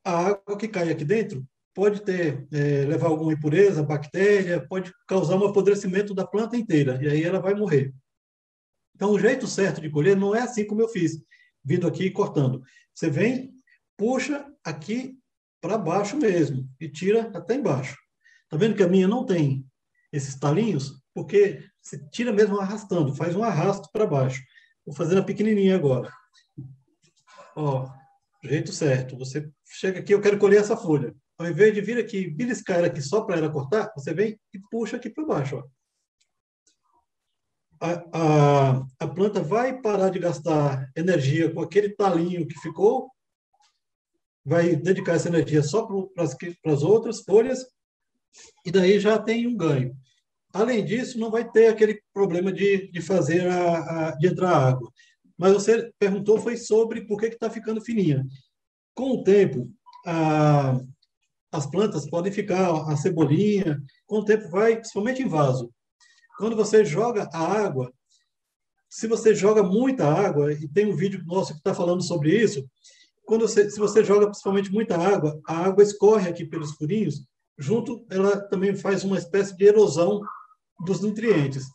a água que cai aqui dentro pode ter, é, levar alguma impureza, bactéria, pode causar um apodrecimento da planta inteira, e aí ela vai morrer. Então, o jeito certo de colher não é assim como eu fiz. Vindo aqui e cortando. Você vem, puxa aqui para baixo mesmo e tira até embaixo. Tá vendo que a minha não tem esses talinhos? Porque você tira mesmo arrastando, faz um arrasto para baixo. Vou fazer a pequenininha agora. Ó, jeito certo. Você chega aqui, eu quero colher essa folha. Ao invés de vir aqui e beliscar ela aqui só para ela cortar, você vem e puxa aqui para baixo, ó. A, a, a planta vai parar de gastar energia com aquele talinho que ficou, vai dedicar essa energia só para as outras folhas, e daí já tem um ganho. Além disso, não vai ter aquele problema de, de fazer a, a, de entrar água. Mas você perguntou foi sobre por que está ficando fininha. Com o tempo, a, as plantas podem ficar, a cebolinha, com o tempo vai, principalmente em vaso. Quando você joga a água, se você joga muita água, e tem um vídeo nosso que está falando sobre isso, quando você, se você joga principalmente muita água, a água escorre aqui pelos furinhos, junto ela também faz uma espécie de erosão dos nutrientes.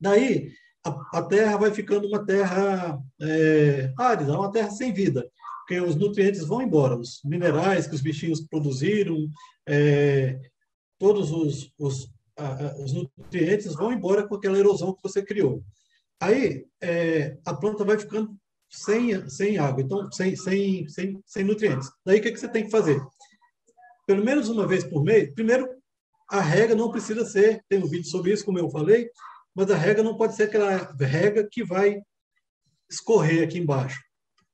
Daí, a, a terra vai ficando uma terra é, árida, uma terra sem vida, porque os nutrientes vão embora, os minerais que os bichinhos produziram, é, todos os... os os nutrientes vão embora com aquela erosão que você criou. Aí, é, a planta vai ficando sem, sem água, então, sem, sem, sem, sem nutrientes. Daí, o que, é que você tem que fazer? Pelo menos uma vez por mês, primeiro, a rega não precisa ser, tem um vídeo sobre isso, como eu falei, mas a rega não pode ser aquela rega que vai escorrer aqui embaixo.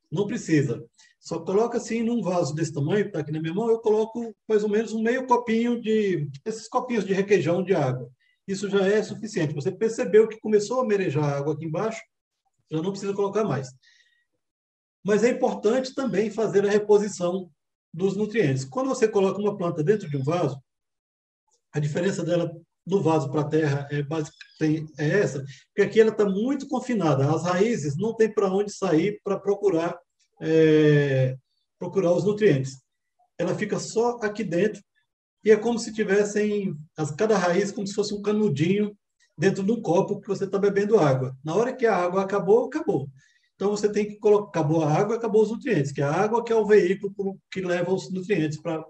Não precisa. Só coloca assim num vaso desse tamanho, que está aqui na minha mão, eu coloco mais ou menos um meio copinho de, esses copinhos de requeijão de água. Isso já é suficiente. Você percebeu que começou a merejar a água aqui embaixo, já não precisa colocar mais. Mas é importante também fazer a reposição dos nutrientes. Quando você coloca uma planta dentro de um vaso, a diferença dela do vaso para a terra é, tem, é essa, porque aqui ela está muito confinada, as raízes não tem para onde sair para procurar É, procurar os nutrientes. Ela fica só aqui dentro e é como se tivessem as, cada raiz como se fosse um canudinho dentro de um copo que você está bebendo água. Na hora que a água acabou, acabou. Então você tem que colocar, acabou a água, acabou os nutrientes, que a água que é o veículo que leva os nutrientes para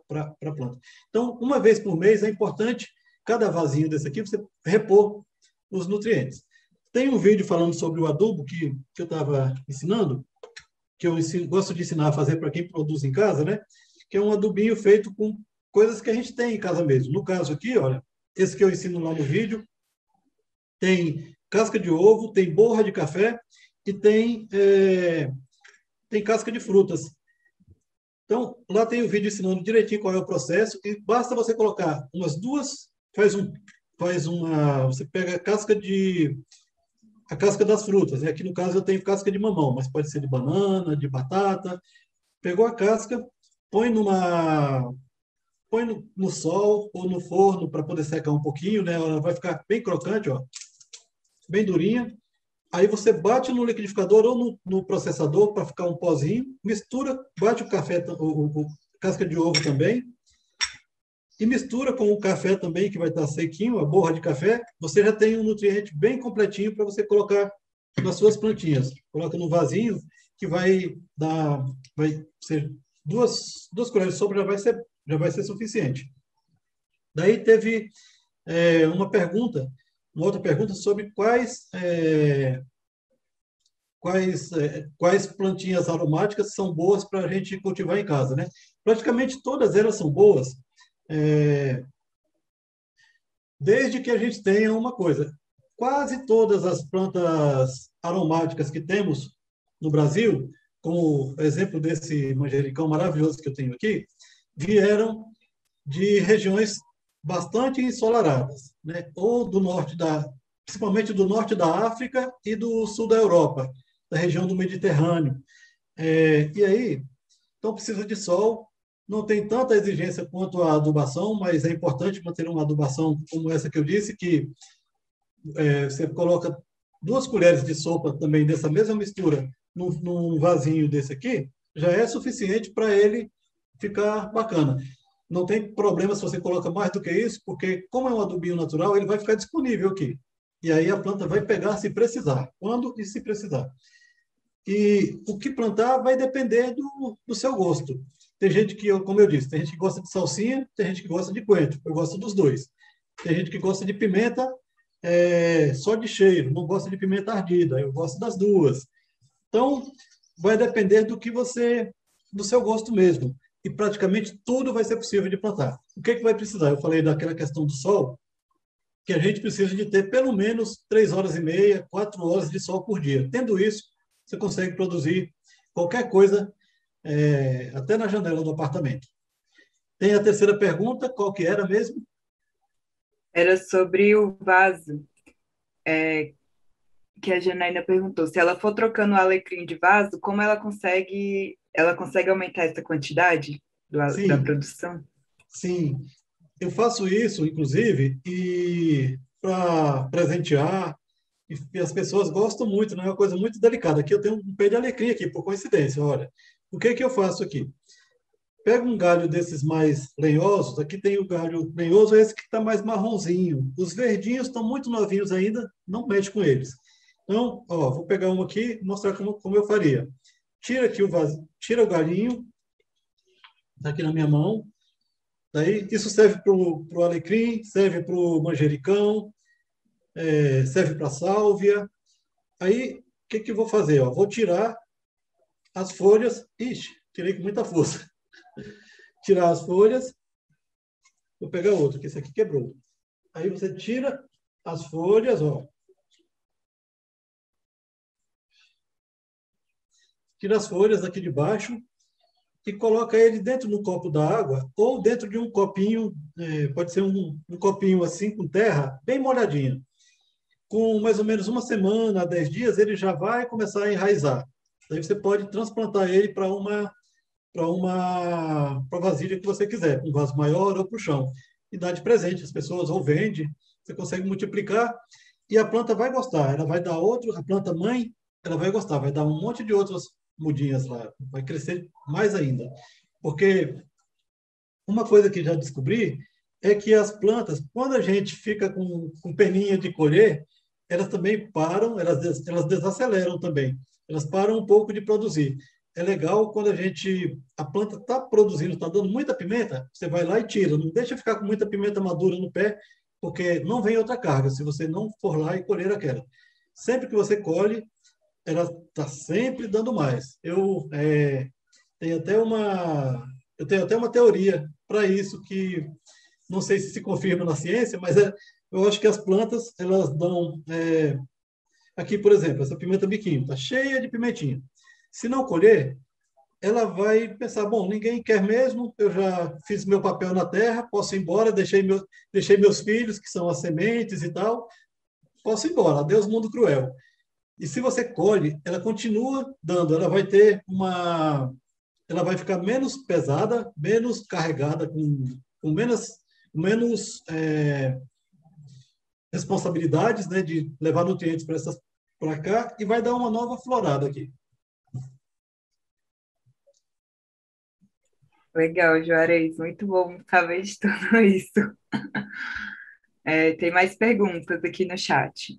a planta. Então, uma vez por mês é importante cada vasinho desse aqui, você repor os nutrientes. Tem um vídeo falando sobre o adubo que, que eu estava ensinando, que eu ensino, gosto de ensinar a fazer para quem produz em casa, né? Que é um adubinho feito com coisas que a gente tem em casa mesmo. No caso aqui, olha, esse que eu ensino lá no vídeo, tem casca de ovo, tem borra de café e tem, é, tem casca de frutas. Então, lá tem o vídeo ensinando direitinho qual é o processo e basta você colocar umas duas, faz um, faz uma, você pega a casca de, a casca das frutas, né? Aqui no caso eu tenho casca de mamão, mas pode ser de banana, de batata. Pegou a casca, põe numa, põe no, no sol ou no forno para poder secar um pouquinho, né? Ela vai ficar bem crocante, ó, bem durinha. Aí você bate no liquidificador ou no, no processador para ficar um pozinho, mistura, bate o café, o, o, o casca de ovo também, e mistura com o café também, que vai estar sequinho, a borra de café, você já tem um nutriente bem completinho para você colocar nas suas plantinhas. Coloca no vasinho, que vai dar, vai ser duas, duas colheres de sopa, já vai ser, já vai ser suficiente. Daí teve é, uma pergunta, Uma outra pergunta sobre quais, é, quais, é, quais plantinhas aromáticas são boas para a gente cultivar em casa, né? Praticamente todas elas são boas, é, desde que a gente tenha uma coisa. Quase todas as plantas aromáticas que temos no Brasil, como o exemplo desse manjericão maravilhoso que eu tenho aqui, vieram de regiões bastante ensolaradas, né? Ou do norte da, principalmente do norte da África e do sul da Europa, da região do Mediterrâneo. É, e aí, então precisa de sol, não tem tanta exigência quanto a adubação, mas é importante manter uma adubação como essa que eu disse, que é, você coloca duas colheres de sopa também dessa mesma mistura num, num vasinho desse aqui, já é suficiente para ele ficar bacana. Não tem problema se você coloca mais do que isso, porque como é um adubinho natural, ele vai ficar disponível aqui. E aí a planta vai pegar se precisar, quando e se precisar. E o que plantar vai depender do, do seu gosto. Tem gente que, como eu disse, tem gente que gosta de salsinha, tem gente que gosta de coentro, eu gosto dos dois. Tem gente que gosta de pimenta é, só de cheiro, não gosta de pimenta ardida, eu gosto das duas. Então, vai depender do que você, do seu gosto mesmo. E praticamente tudo vai ser possível de plantar. O que é que vai precisar? Eu falei daquela questão do sol, que a gente precisa de ter pelo menos três horas e meia, quatro horas de sol por dia. Tendo isso, você consegue produzir qualquer coisa, é, até na janela do apartamento. Tem a terceira pergunta, qual que era mesmo? Era sobre o vaso, é, que a Janaína perguntou. Se ela for trocando o alecrim de vaso, como ela consegue... Ela consegue aumentar essa quantidade do, sim, da produção? Sim. Eu faço isso, inclusive, e para presentear. E, e as pessoas gostam muito, né? É uma coisa muito delicada. Aqui eu tenho um pé de alecrim aqui, por coincidência, olha. O que que eu faço aqui? Pego um galho desses mais lenhosos. Aqui tem o galho lenhoso, esse que está mais marronzinho. Os verdinhos estão muito novinhos ainda, não mexe com eles. Então, ó, vou pegar um aqui e mostrar como, como eu faria. Tira aqui o vaso, tira o galinho, está aqui na minha mão. Daí, isso serve para o alecrim, serve para o manjericão, é, serve para a sálvia. Aí, o que, que eu vou fazer? Ó, vou tirar as folhas. Ixi, tirei com muita força. Tirar as folhas. Vou pegar outro, que esse aqui quebrou. Aí você tira as folhas, ó. Tira as folhas aqui de baixo e coloca ele dentro do copo da água ou dentro de um copinho, pode ser um, um copinho assim com terra, bem molhadinha. Com mais ou menos uma semana, dez dias, ele já vai começar a enraizar. Daí você pode transplantar ele para uma, para uma pra vasilha que você quiser, um vaso maior ou para o chão. E dá de presente, as pessoas ou vende, você consegue multiplicar e a planta vai gostar. Ela vai dar outro, a planta mãe, ela vai gostar, vai dar um monte de outras mudinhas lá, vai crescer mais ainda. Porque uma coisa que já descobri é que as plantas, quando a gente fica com, com peninha de colher, elas também param, elas, elas desaceleram também, elas param um pouco de produzir. É legal quando a gente, a planta está produzindo, está dando muita pimenta, você vai lá e tira, não deixa ficar com muita pimenta madura no pé, porque não vem outra carga se você não for lá e colher aquela. Sempre que você colhe, ela está sempre dando mais. Eu é, tenho até uma eu tenho até uma teoria para isso, que não sei se se confirma na ciência, mas é, eu acho que as plantas, elas dão... É, aqui, por exemplo, essa pimenta biquinho está cheia de pimentinha. Se não colher, ela vai pensar, bom, ninguém quer mesmo, eu já fiz meu papel na terra, posso ir embora, deixei, meu, deixei meus filhos, que são as sementes e tal, posso ir embora, adeus mundo cruel. E se você colhe, ela continua dando, ela vai ter uma... ela vai ficar menos pesada, menos carregada, com, com menos, menos é, responsabilidades, né, de levar nutrientes para cá, e vai dar uma nova florada aqui. Legal, Juarez, muito bom saber de tudo isso. É, tem mais perguntas aqui no chat.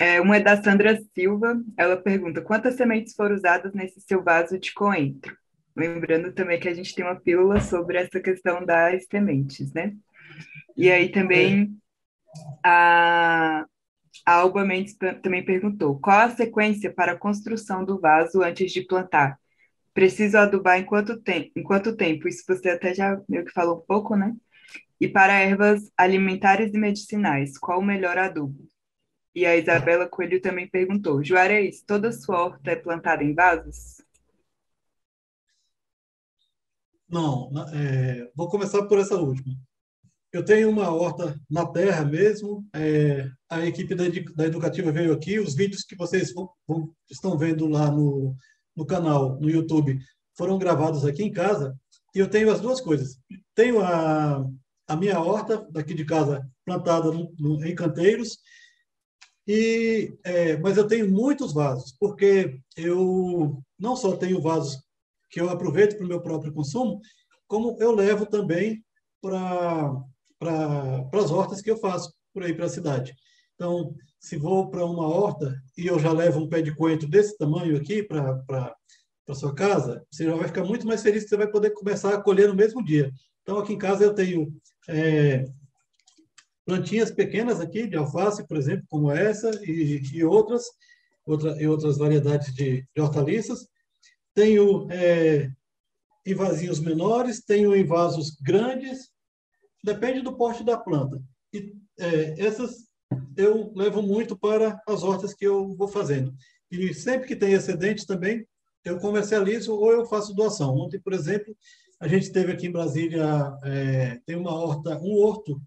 É, uma é da Sandra Silva, ela pergunta, quantas sementes foram usadas nesse seu vaso de coentro? Lembrando também que a gente tem uma pílula sobre essa questão das sementes, né? E aí também a, a Alba Mendes também perguntou, qual a sequência para a construção do vaso antes de plantar? Preciso adubar em quanto, te em quanto tempo? Isso você até já meio que falou um pouco, né? E para ervas alimentares e medicinais, qual o melhor adubo? E a Isabela Coelho também perguntou, Juarez, toda sua horta é plantada em vasos? Não, é, vou começar por essa última. Eu tenho uma horta na terra mesmo, é, a equipe da, da Educativa veio aqui, os vídeos que vocês vão, vão, estão vendo lá no... no canal, no YouTube, foram gravados aqui em casa, e eu tenho as duas coisas. Tenho a, a minha horta daqui de casa plantada no, no, em canteiros, e, é, mas eu tenho muitos vasos, porque eu não só tenho vasos que eu aproveito para o meu próprio consumo, como eu levo também para para as hortas que eu faço por aí para a cidade. Então, se vou para uma horta e eu já levo um pé de coentro desse tamanho aqui para a sua casa, você já vai ficar muito mais feliz que você vai poder começar a colher no mesmo dia. Então, aqui em casa eu tenho é, plantinhas pequenas aqui de alface, por exemplo, como essa e, e, outras, outra, e outras variedades de, de hortaliças. Tenho é, em vasinhos menores, tenho em vasos grandes, depende do porte da planta. E é, essas... eu levo muito para as hortas que eu vou fazendo. E sempre que tem excedente também, eu comercializo ou eu faço doação. Ontem, por exemplo, a gente teve aqui em Brasília, é, tem uma horta, um horto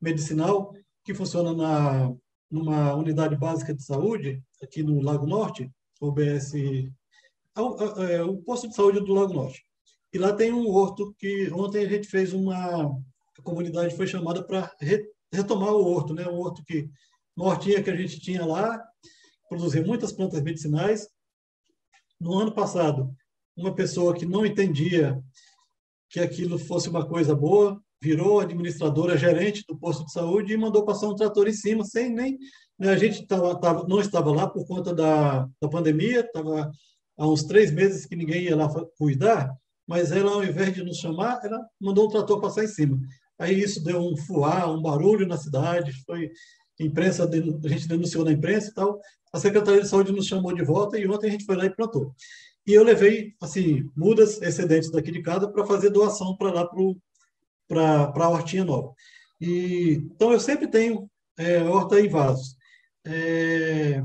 medicinal que funciona na, numa unidade básica de saúde, aqui no Lago Norte, O B S, é o posto de saúde do Lago Norte. E lá tem um horto que ontem a gente fez uma... a comunidade foi chamada para retomar o horto, né? O horto que, uma hortinha que a gente tinha lá, produzia muitas plantas medicinais. No ano passado, uma pessoa que não entendia que aquilo fosse uma coisa boa, virou administradora, gerente do posto de saúde e mandou passar um trator em cima, sem nem... né? A gente tava, tava, não estava lá por conta da, da pandemia, estava há uns três meses que ninguém ia lá cuidar, mas ela, ao invés de nos chamar, ela mandou um trator passar em cima. Aí isso deu um fuá, um barulho na cidade, foi imprensa, a gente denunciou na imprensa e tal. A Secretaria de Saúde nos chamou de volta e ontem a gente foi lá e plantou. E eu levei, assim, mudas excedentes daqui de casa para fazer doação para lá, para a hortinha nova. E, então, eu sempre tenho é, horta em vasos. É,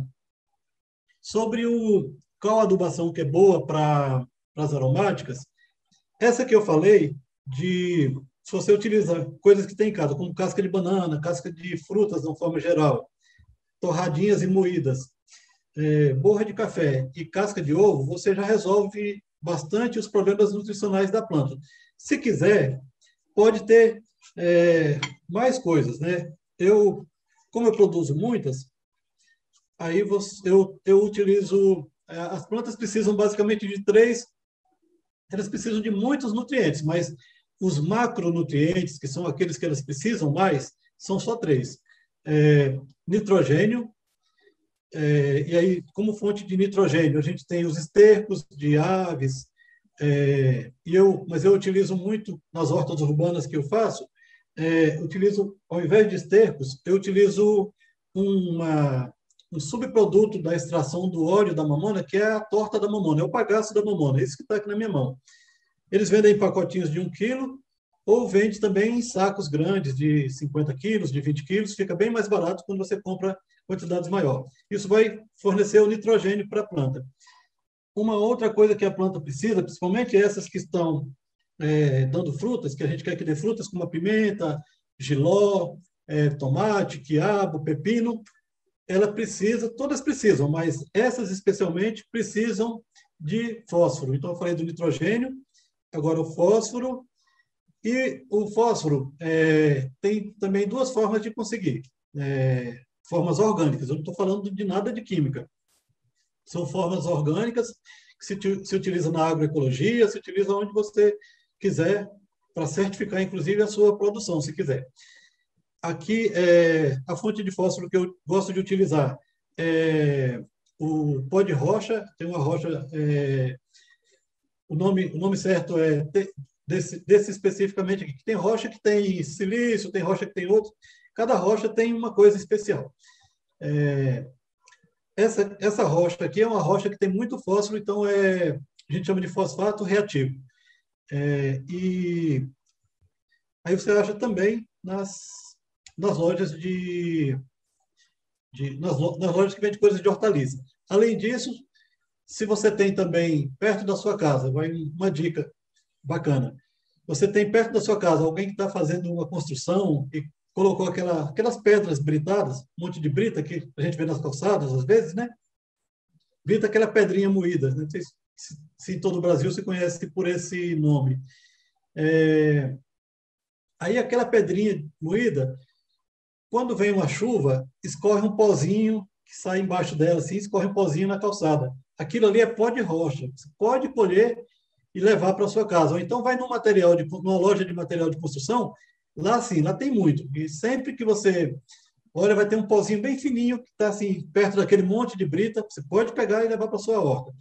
sobre o, qual a adubação que é boa para as aromáticas, essa que eu falei de... se você utilizar coisas que tem em casa, como casca de banana, casca de frutas, de uma forma geral, torradinhas e moídas, é, borra de café e casca de ovo, você já resolve bastante os problemas nutricionais da planta. Se quiser, pode ter é, mais coisas, né? Eu, como eu produzo muitas, aí você, eu, eu utilizo... As plantas precisam basicamente de três... Elas precisam de muitos nutrientes, mas... os macronutrientes, que são aqueles que elas precisam mais, são só três. É, nitrogênio, é, e aí, como fonte de nitrogênio, a gente tem os estercos de aves, é, e eu, mas eu utilizo muito, nas hortas urbanas que eu faço, é, utilizo, ao invés de estercos, eu utilizo uma, um subproduto da extração do óleo da mamona, que é a torta da mamona, é o bagaço da mamona, é isso que está aqui na minha mão. Eles vendem em pacotinhos de um quilo, ou vende também em sacos grandes de cinquenta quilos, de vinte quilos, fica bem mais barato quando você compra quantidades maiores. Isso vai fornecer o nitrogênio para a planta. Uma outra coisa que a planta precisa, principalmente essas que estão é, dando frutas, que a gente quer que dê frutas, como a pimenta, jiló, é, tomate, quiabo, pepino, ela precisa, todas precisam, mas essas especialmente precisam de fósforo. Então, eu falei do nitrogênio, agora o fósforo. E o fósforo é, tem também duas formas de conseguir, é, formas orgânicas. Eu não estou falando de nada de química. São formas orgânicas que se, se utiliza na agroecologia, se utiliza onde você quiser, para certificar, inclusive, a sua produção, se quiser. Aqui, é, a fonte de fósforo que eu gosto de utilizar é o pó de rocha. Tem uma rocha, é, o, nome, o nome certo é... Te, Desse, desse especificamente aqui, que tem rocha que tem silício, tem rocha que tem outro, cada rocha tem uma coisa especial. É, essa, essa rocha aqui é uma rocha que tem muito fósforo, então é, a gente chama de fosfato reativo. É, e aí você acha também nas, nas lojas de, de nas, nas lojas que vendem coisas de hortaliça. Além disso, se você tem também perto da sua casa, vai uma dica bacana. Você tem perto da sua casa alguém que está fazendo uma construção e colocou aquela, aquelas pedras britadas, um monte de brita que a gente vê nas calçadas, às vezes, né? Brita, aquela pedrinha moída. Né? Não sei se, se em todo o Brasil se conhece por esse nome. É... Aí, aquela pedrinha moída, quando vem uma chuva, escorre um pozinho que sai embaixo dela, assim, escorre um pozinho na calçada. Aquilo ali é pó de rocha. Você pode colher e levar para sua casa. Ou então vai num material de, numa loja de material de construção, lá sim, lá tem muito. E sempre que você olha, vai ter um pozinho bem fininho, que está assim, perto daquele monte de brita, você pode pegar e levar para sua horta.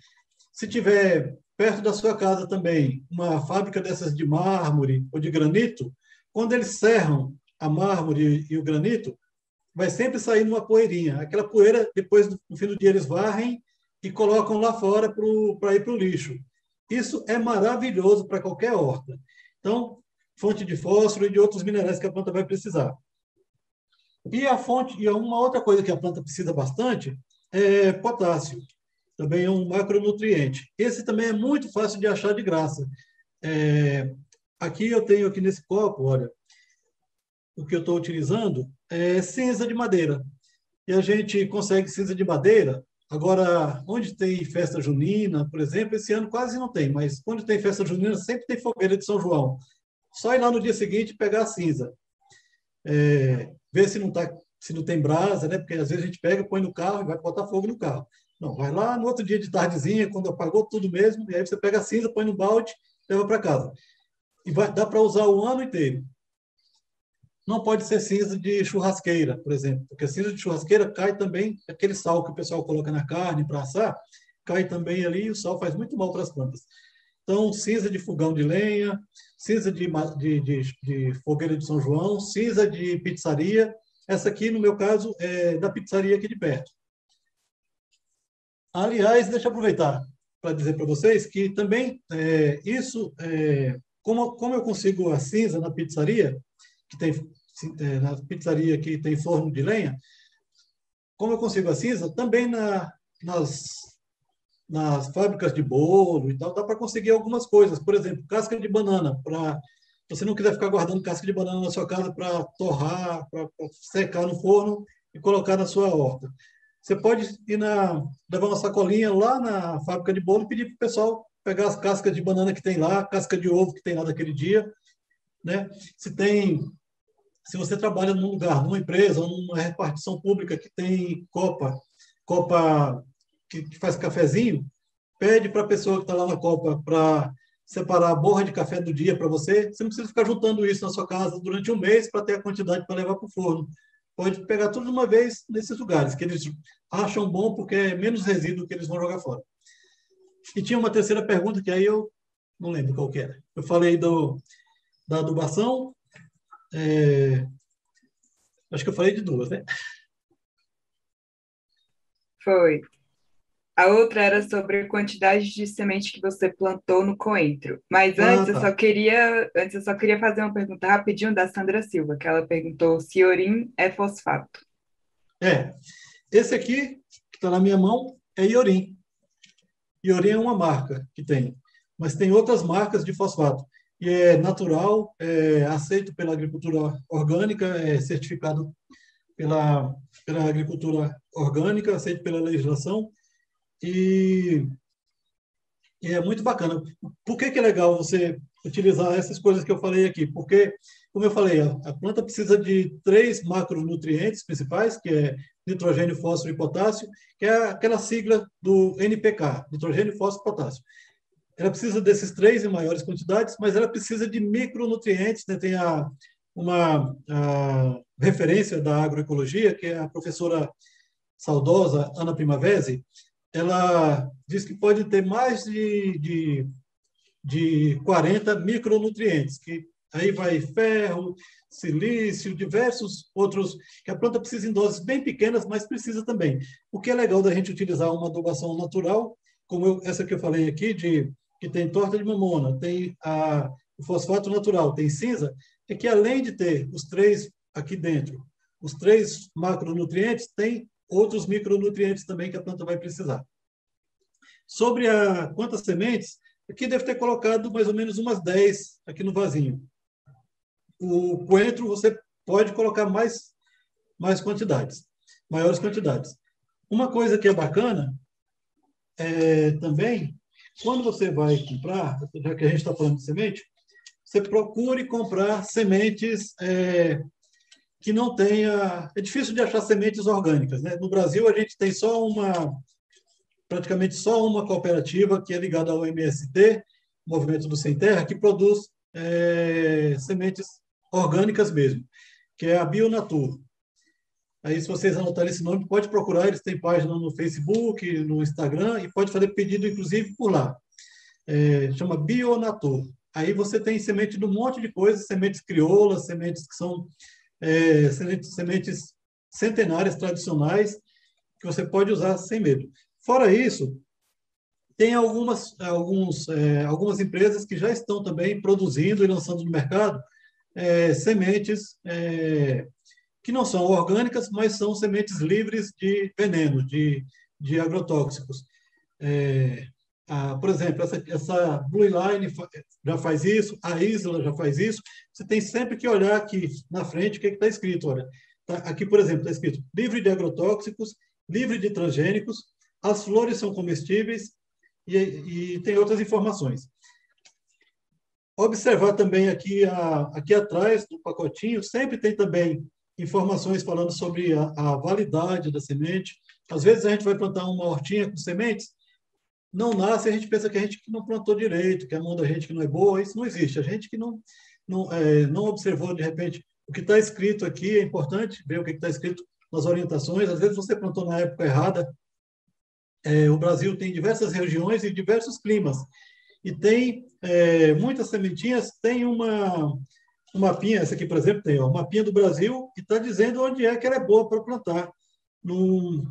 Se tiver perto da sua casa também uma fábrica dessas de mármore ou de granito, quando eles serram a mármore e o granito, vai sempre sair numa poeirinha. Aquela poeira, depois, no fim do dia, eles varrem e colocam lá fora para ir para o lixo. Isso é maravilhoso para qualquer horta. Então, fonte de fósforo e de outros minerais que a planta vai precisar. E a fonte, e uma outra coisa que a planta precisa bastante é potássio. Também é um macronutriente. Esse também é muito fácil de achar de graça. É, aqui eu tenho aqui nesse copo, olha, o que eu estou utilizando é cinza de madeira. E a gente consegue cinza de madeira. Agora, onde tem festa junina, por exemplo, esse ano quase não tem, mas quando tem festa junina, sempre tem fogueira de São João. Só ir lá no dia seguinte pegar a cinza. É, ver se não, tá, se não tem brasa, né? Porque às vezes a gente pega, põe no carro e vai botar fogo no carro. Não, vai lá no outro dia de tardezinha, quando apagou tudo mesmo, e aí você pega a cinza, põe no balde, leva para casa. E vai, dá para usar o ano inteiro. Não pode ser cinza de churrasqueira, por exemplo, porque a cinza de churrasqueira cai também, aquele sal que o pessoal coloca na carne para assar, cai também ali e o sal faz muito mal para as plantas. Então, cinza de fogão de lenha, cinza de, de, de, de fogueira de São João, cinza de pizzaria. Essa aqui, no meu caso, é da pizzaria aqui de perto. Aliás, deixa eu aproveitar para dizer para vocês que também é, isso, é, como, como eu consigo a cinza na pizzaria, que tem na pizzaria que tem forno de lenha, como eu consigo a cinza, também na, nas, nas fábricas de bolo e tal, dá para conseguir algumas coisas. Por exemplo, casca de banana, para se você não quiser ficar guardando casca de banana na sua casa para torrar, para secar no forno e colocar na sua horta. Você pode ir na, levar uma sacolinha lá na fábrica de bolo e pedir para o pessoal pegar as cascas de banana que tem lá, casca de ovo que tem lá daquele dia, né? Se tem... Se você trabalha num lugar, numa empresa, ou numa repartição pública que tem copa, copa que, que faz cafezinho, pede para a pessoa que está lá na copa para separar a borra de café do dia para você. Você não precisa ficar juntando isso na sua casa durante um mês para ter a quantidade para levar para o forno. Pode pegar tudo de uma vez nesses lugares, que eles acham bom porque é menos resíduo que eles vão jogar fora. E tinha uma terceira pergunta que aí eu não lembro qual que era. Eu falei do, da adubação. É, acho que eu falei de duas, né? Foi. A outra era sobre a quantidade de semente que você plantou no coentro. Mas antes, ah, tá. eu só queria, antes eu só queria fazer uma pergunta rapidinho da Sandra Silva, que ela perguntou se iorim é fosfato. É. Esse aqui, que está na minha mão, é iorim. Iorim é uma marca que tem, mas tem outras marcas de fosfato. E é natural, é aceito pela agricultura orgânica, é certificado pela, pela agricultura orgânica, aceito pela legislação. E, e é muito bacana. Por que que é legal você utilizar essas coisas que eu falei aqui? Porque, como eu falei, a, a planta precisa de três macronutrientes principais, que é nitrogênio, fósforo e potássio, que é aquela sigla do N P K, nitrogênio, fósforo e potássio. Ela precisa desses três em maiores quantidades, mas ela precisa de micronutrientes, né? Tem a, uma a referência da agroecologia, que é a professora saudosa Ana Primavesi. Ela diz que pode ter mais de, de, de quarenta micronutrientes, que aí vai ferro, silício, diversos outros, que a planta precisa em doses bem pequenas, mas precisa também. O que é legal da gente utilizar uma adubação natural, como eu, essa que eu falei aqui, de, que tem torta de mamona, tem a, o fosfato natural, tem cinza, é que além de ter os três aqui dentro, os três macronutrientes, tem outros micronutrientes também que a planta vai precisar. Sobre a quantas sementes, aqui deve ter colocado mais ou menos umas dez aqui no vasinho. O coentro você pode colocar mais, mais quantidades, maiores quantidades. Uma coisa que é bacana é, também, quando você vai comprar, já que a gente está falando de semente, você procure comprar sementes... É, que não tenha... É difícil de achar sementes orgânicas, né? No Brasil, a gente tem só uma... Praticamente só uma cooperativa que é ligada ao M S T, Movimento do Sem Terra, que produz é, sementes orgânicas mesmo, que é a Bionatur. Aí, se vocês anotarem esse nome, pode procurar. Eles têm página no Facebook, no Instagram, e pode fazer pedido, inclusive, por lá. É, chama Bionatur. Aí você tem semente de um monte de coisas, sementes crioulas, sementes que são... É, sementes centenárias tradicionais que você pode usar sem medo. Fora isso, tem algumas, alguns, é, algumas empresas que já estão também produzindo e lançando no mercado é, sementes é, que não são orgânicas, mas são sementes livres de veneno, de, de agrotóxicos. É, a, por exemplo, essa, essa Blue Line já faz isso, a Isla já faz isso. Você tem sempre que olhar aqui na frente o que é que está escrito. Olha, tá, aqui, por exemplo, está escrito livre de agrotóxicos, livre de transgênicos, as flores são comestíveis e, e tem outras informações. Observar também aqui, a, aqui atrás do pacotinho, sempre tem também informações falando sobre a, a validade da semente. Às vezes a gente vai plantar uma hortinha com sementes, não nasce, a gente pensa que a gente que não plantou direito, que a mão da gente que não é boa, isso não existe. A gente que não... Não, é, não observou, de repente, o que está escrito aqui, é importante ver o que está escrito nas orientações. Às vezes você plantou na época errada. É, o Brasil tem diversas regiões e diversos climas. E tem é, muitas sementinhas, tem uma, um mapinha, essa aqui, por exemplo, tem ó, um mapinha do Brasil, e está dizendo onde é que ela é boa para plantar num,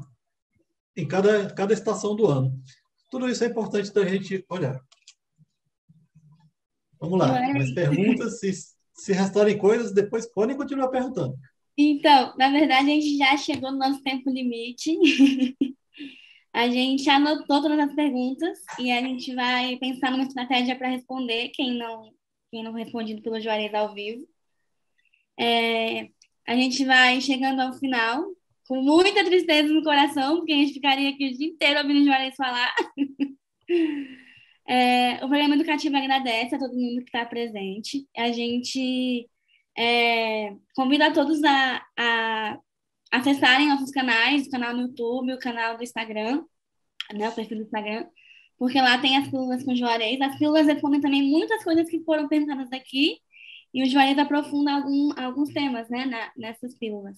em cada, cada estação do ano. Tudo isso é importante da gente olhar. Vamos lá, mais perguntas, se, se restarem coisas, depois podem continuar perguntando. Então, na verdade, a gente já chegou no nosso tempo limite. A gente anotou todas as perguntas e a gente vai pensar numa estratégia para responder quem não, quem não respondido pelo Juarez ao vivo. É, a gente vai chegando ao final, com muita tristeza no coração, porque a gente ficaria aqui o dia inteiro ouvindo o Juarez falar. É, o programa educativo agradece a todo mundo que está presente. A gente é, convida a todos a, a acessarem nossos canais, o canal no YouTube, o canal do Instagram, né, o perfil do Instagram, porque lá tem as pílulas com o Juarez. As pílulas respondem também muitas coisas que foram perguntadas aqui, e o Juarez aprofunda algum, alguns temas, né, na, nessas pílulas.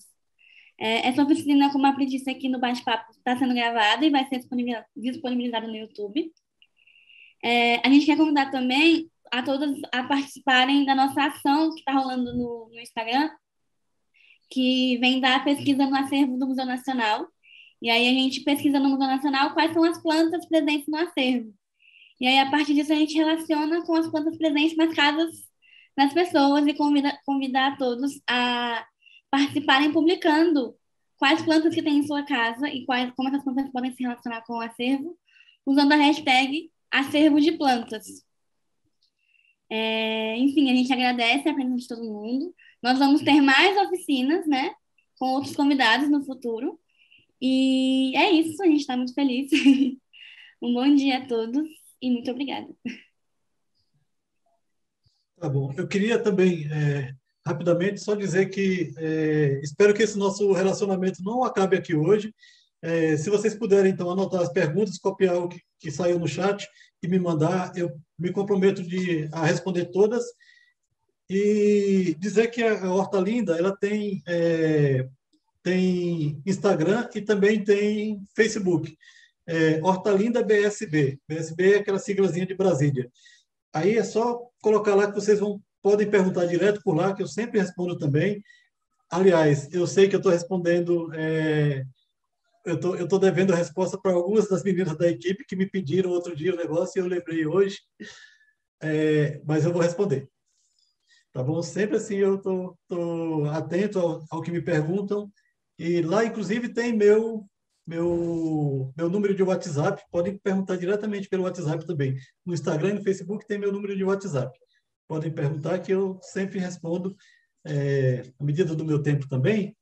É, essa oficina, como a Pri disse aqui no bate-papo, está sendo gravada e vai ser disponibilizada no YouTube. É, a gente quer convidar também a todas a participarem da nossa ação que está rolando no, no Instagram, que vem da pesquisa no acervo do Museu Nacional. E aí a gente pesquisa no Museu Nacional quais são as plantas presentes no acervo. E aí, a partir disso, a gente relaciona com as plantas presentes nas casas das pessoas e convida, convida a todos a participarem publicando quais plantas que tem em sua casa e quais, como essas plantas podem se relacionar com o acervo, usando a hashtag acervo de plantas. É, enfim, a gente agradece a presença de todo mundo. Nós vamos ter mais oficinas, né, com outros convidados no futuro. E é isso, a gente está muito feliz. Um bom dia a todos e muito obrigada. Tá bom. Eu queria também, é, rapidamente, só dizer que é, espero que esse nosso relacionamento não acabe aqui hoje. É, se vocês puderem, então, anotar as perguntas, copiar o que, que saiu no chat e me mandar, eu me comprometo de, a responder todas. E dizer que a Horta Linda ela tem, é, tem Instagram e também tem Facebook. É, Horta Linda B S B. B S B é aquela siglazinha de Brasília. Aí é só colocar lá que vocês vão, podem perguntar direto por lá, que eu sempre respondo também. Aliás, eu sei que eu estou respondendo... É, eu tô, eu tô devendo a resposta para algumas das meninas da equipe que me pediram outro dia o negócio e eu lembrei hoje. É, mas eu vou responder. Tá bom? Sempre assim eu tô, tô atento ao, ao que me perguntam. E lá, inclusive, tem meu, meu, meu número de WhatsApp. Podem perguntar diretamente pelo WhatsApp também. No Instagram e no Facebook tem meu número de WhatsApp. Podem perguntar que eu sempre respondo é, à medida do meu tempo também.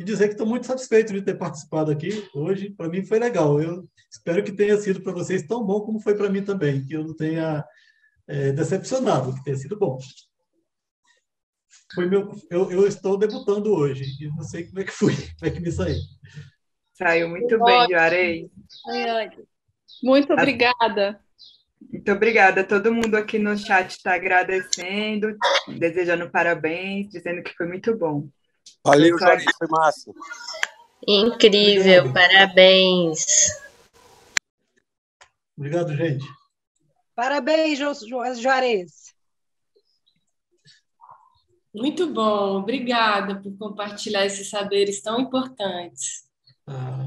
E dizer que estou muito satisfeito de ter participado aqui hoje. Para mim foi legal. Eu espero que tenha sido para vocês tão bom como foi para mim também. Que eu não tenha é, decepcionado, que tenha sido bom. Foi meu, eu, eu estou debutando hoje, e não sei como é que fui, como é que me saí. Saiu muito foi bem, ótimo. Juarez. Foi ótimo. Muito obrigada. Muito obrigada. Todo mundo aqui no chat está agradecendo, desejando parabéns, dizendo que foi muito bom. Valeu, Juarez, foi massa. Incrível, obrigado. Parabéns. Obrigado, gente. Parabéns, Juarez. Muito bom, obrigada por compartilhar esses saberes tão importantes. Ah.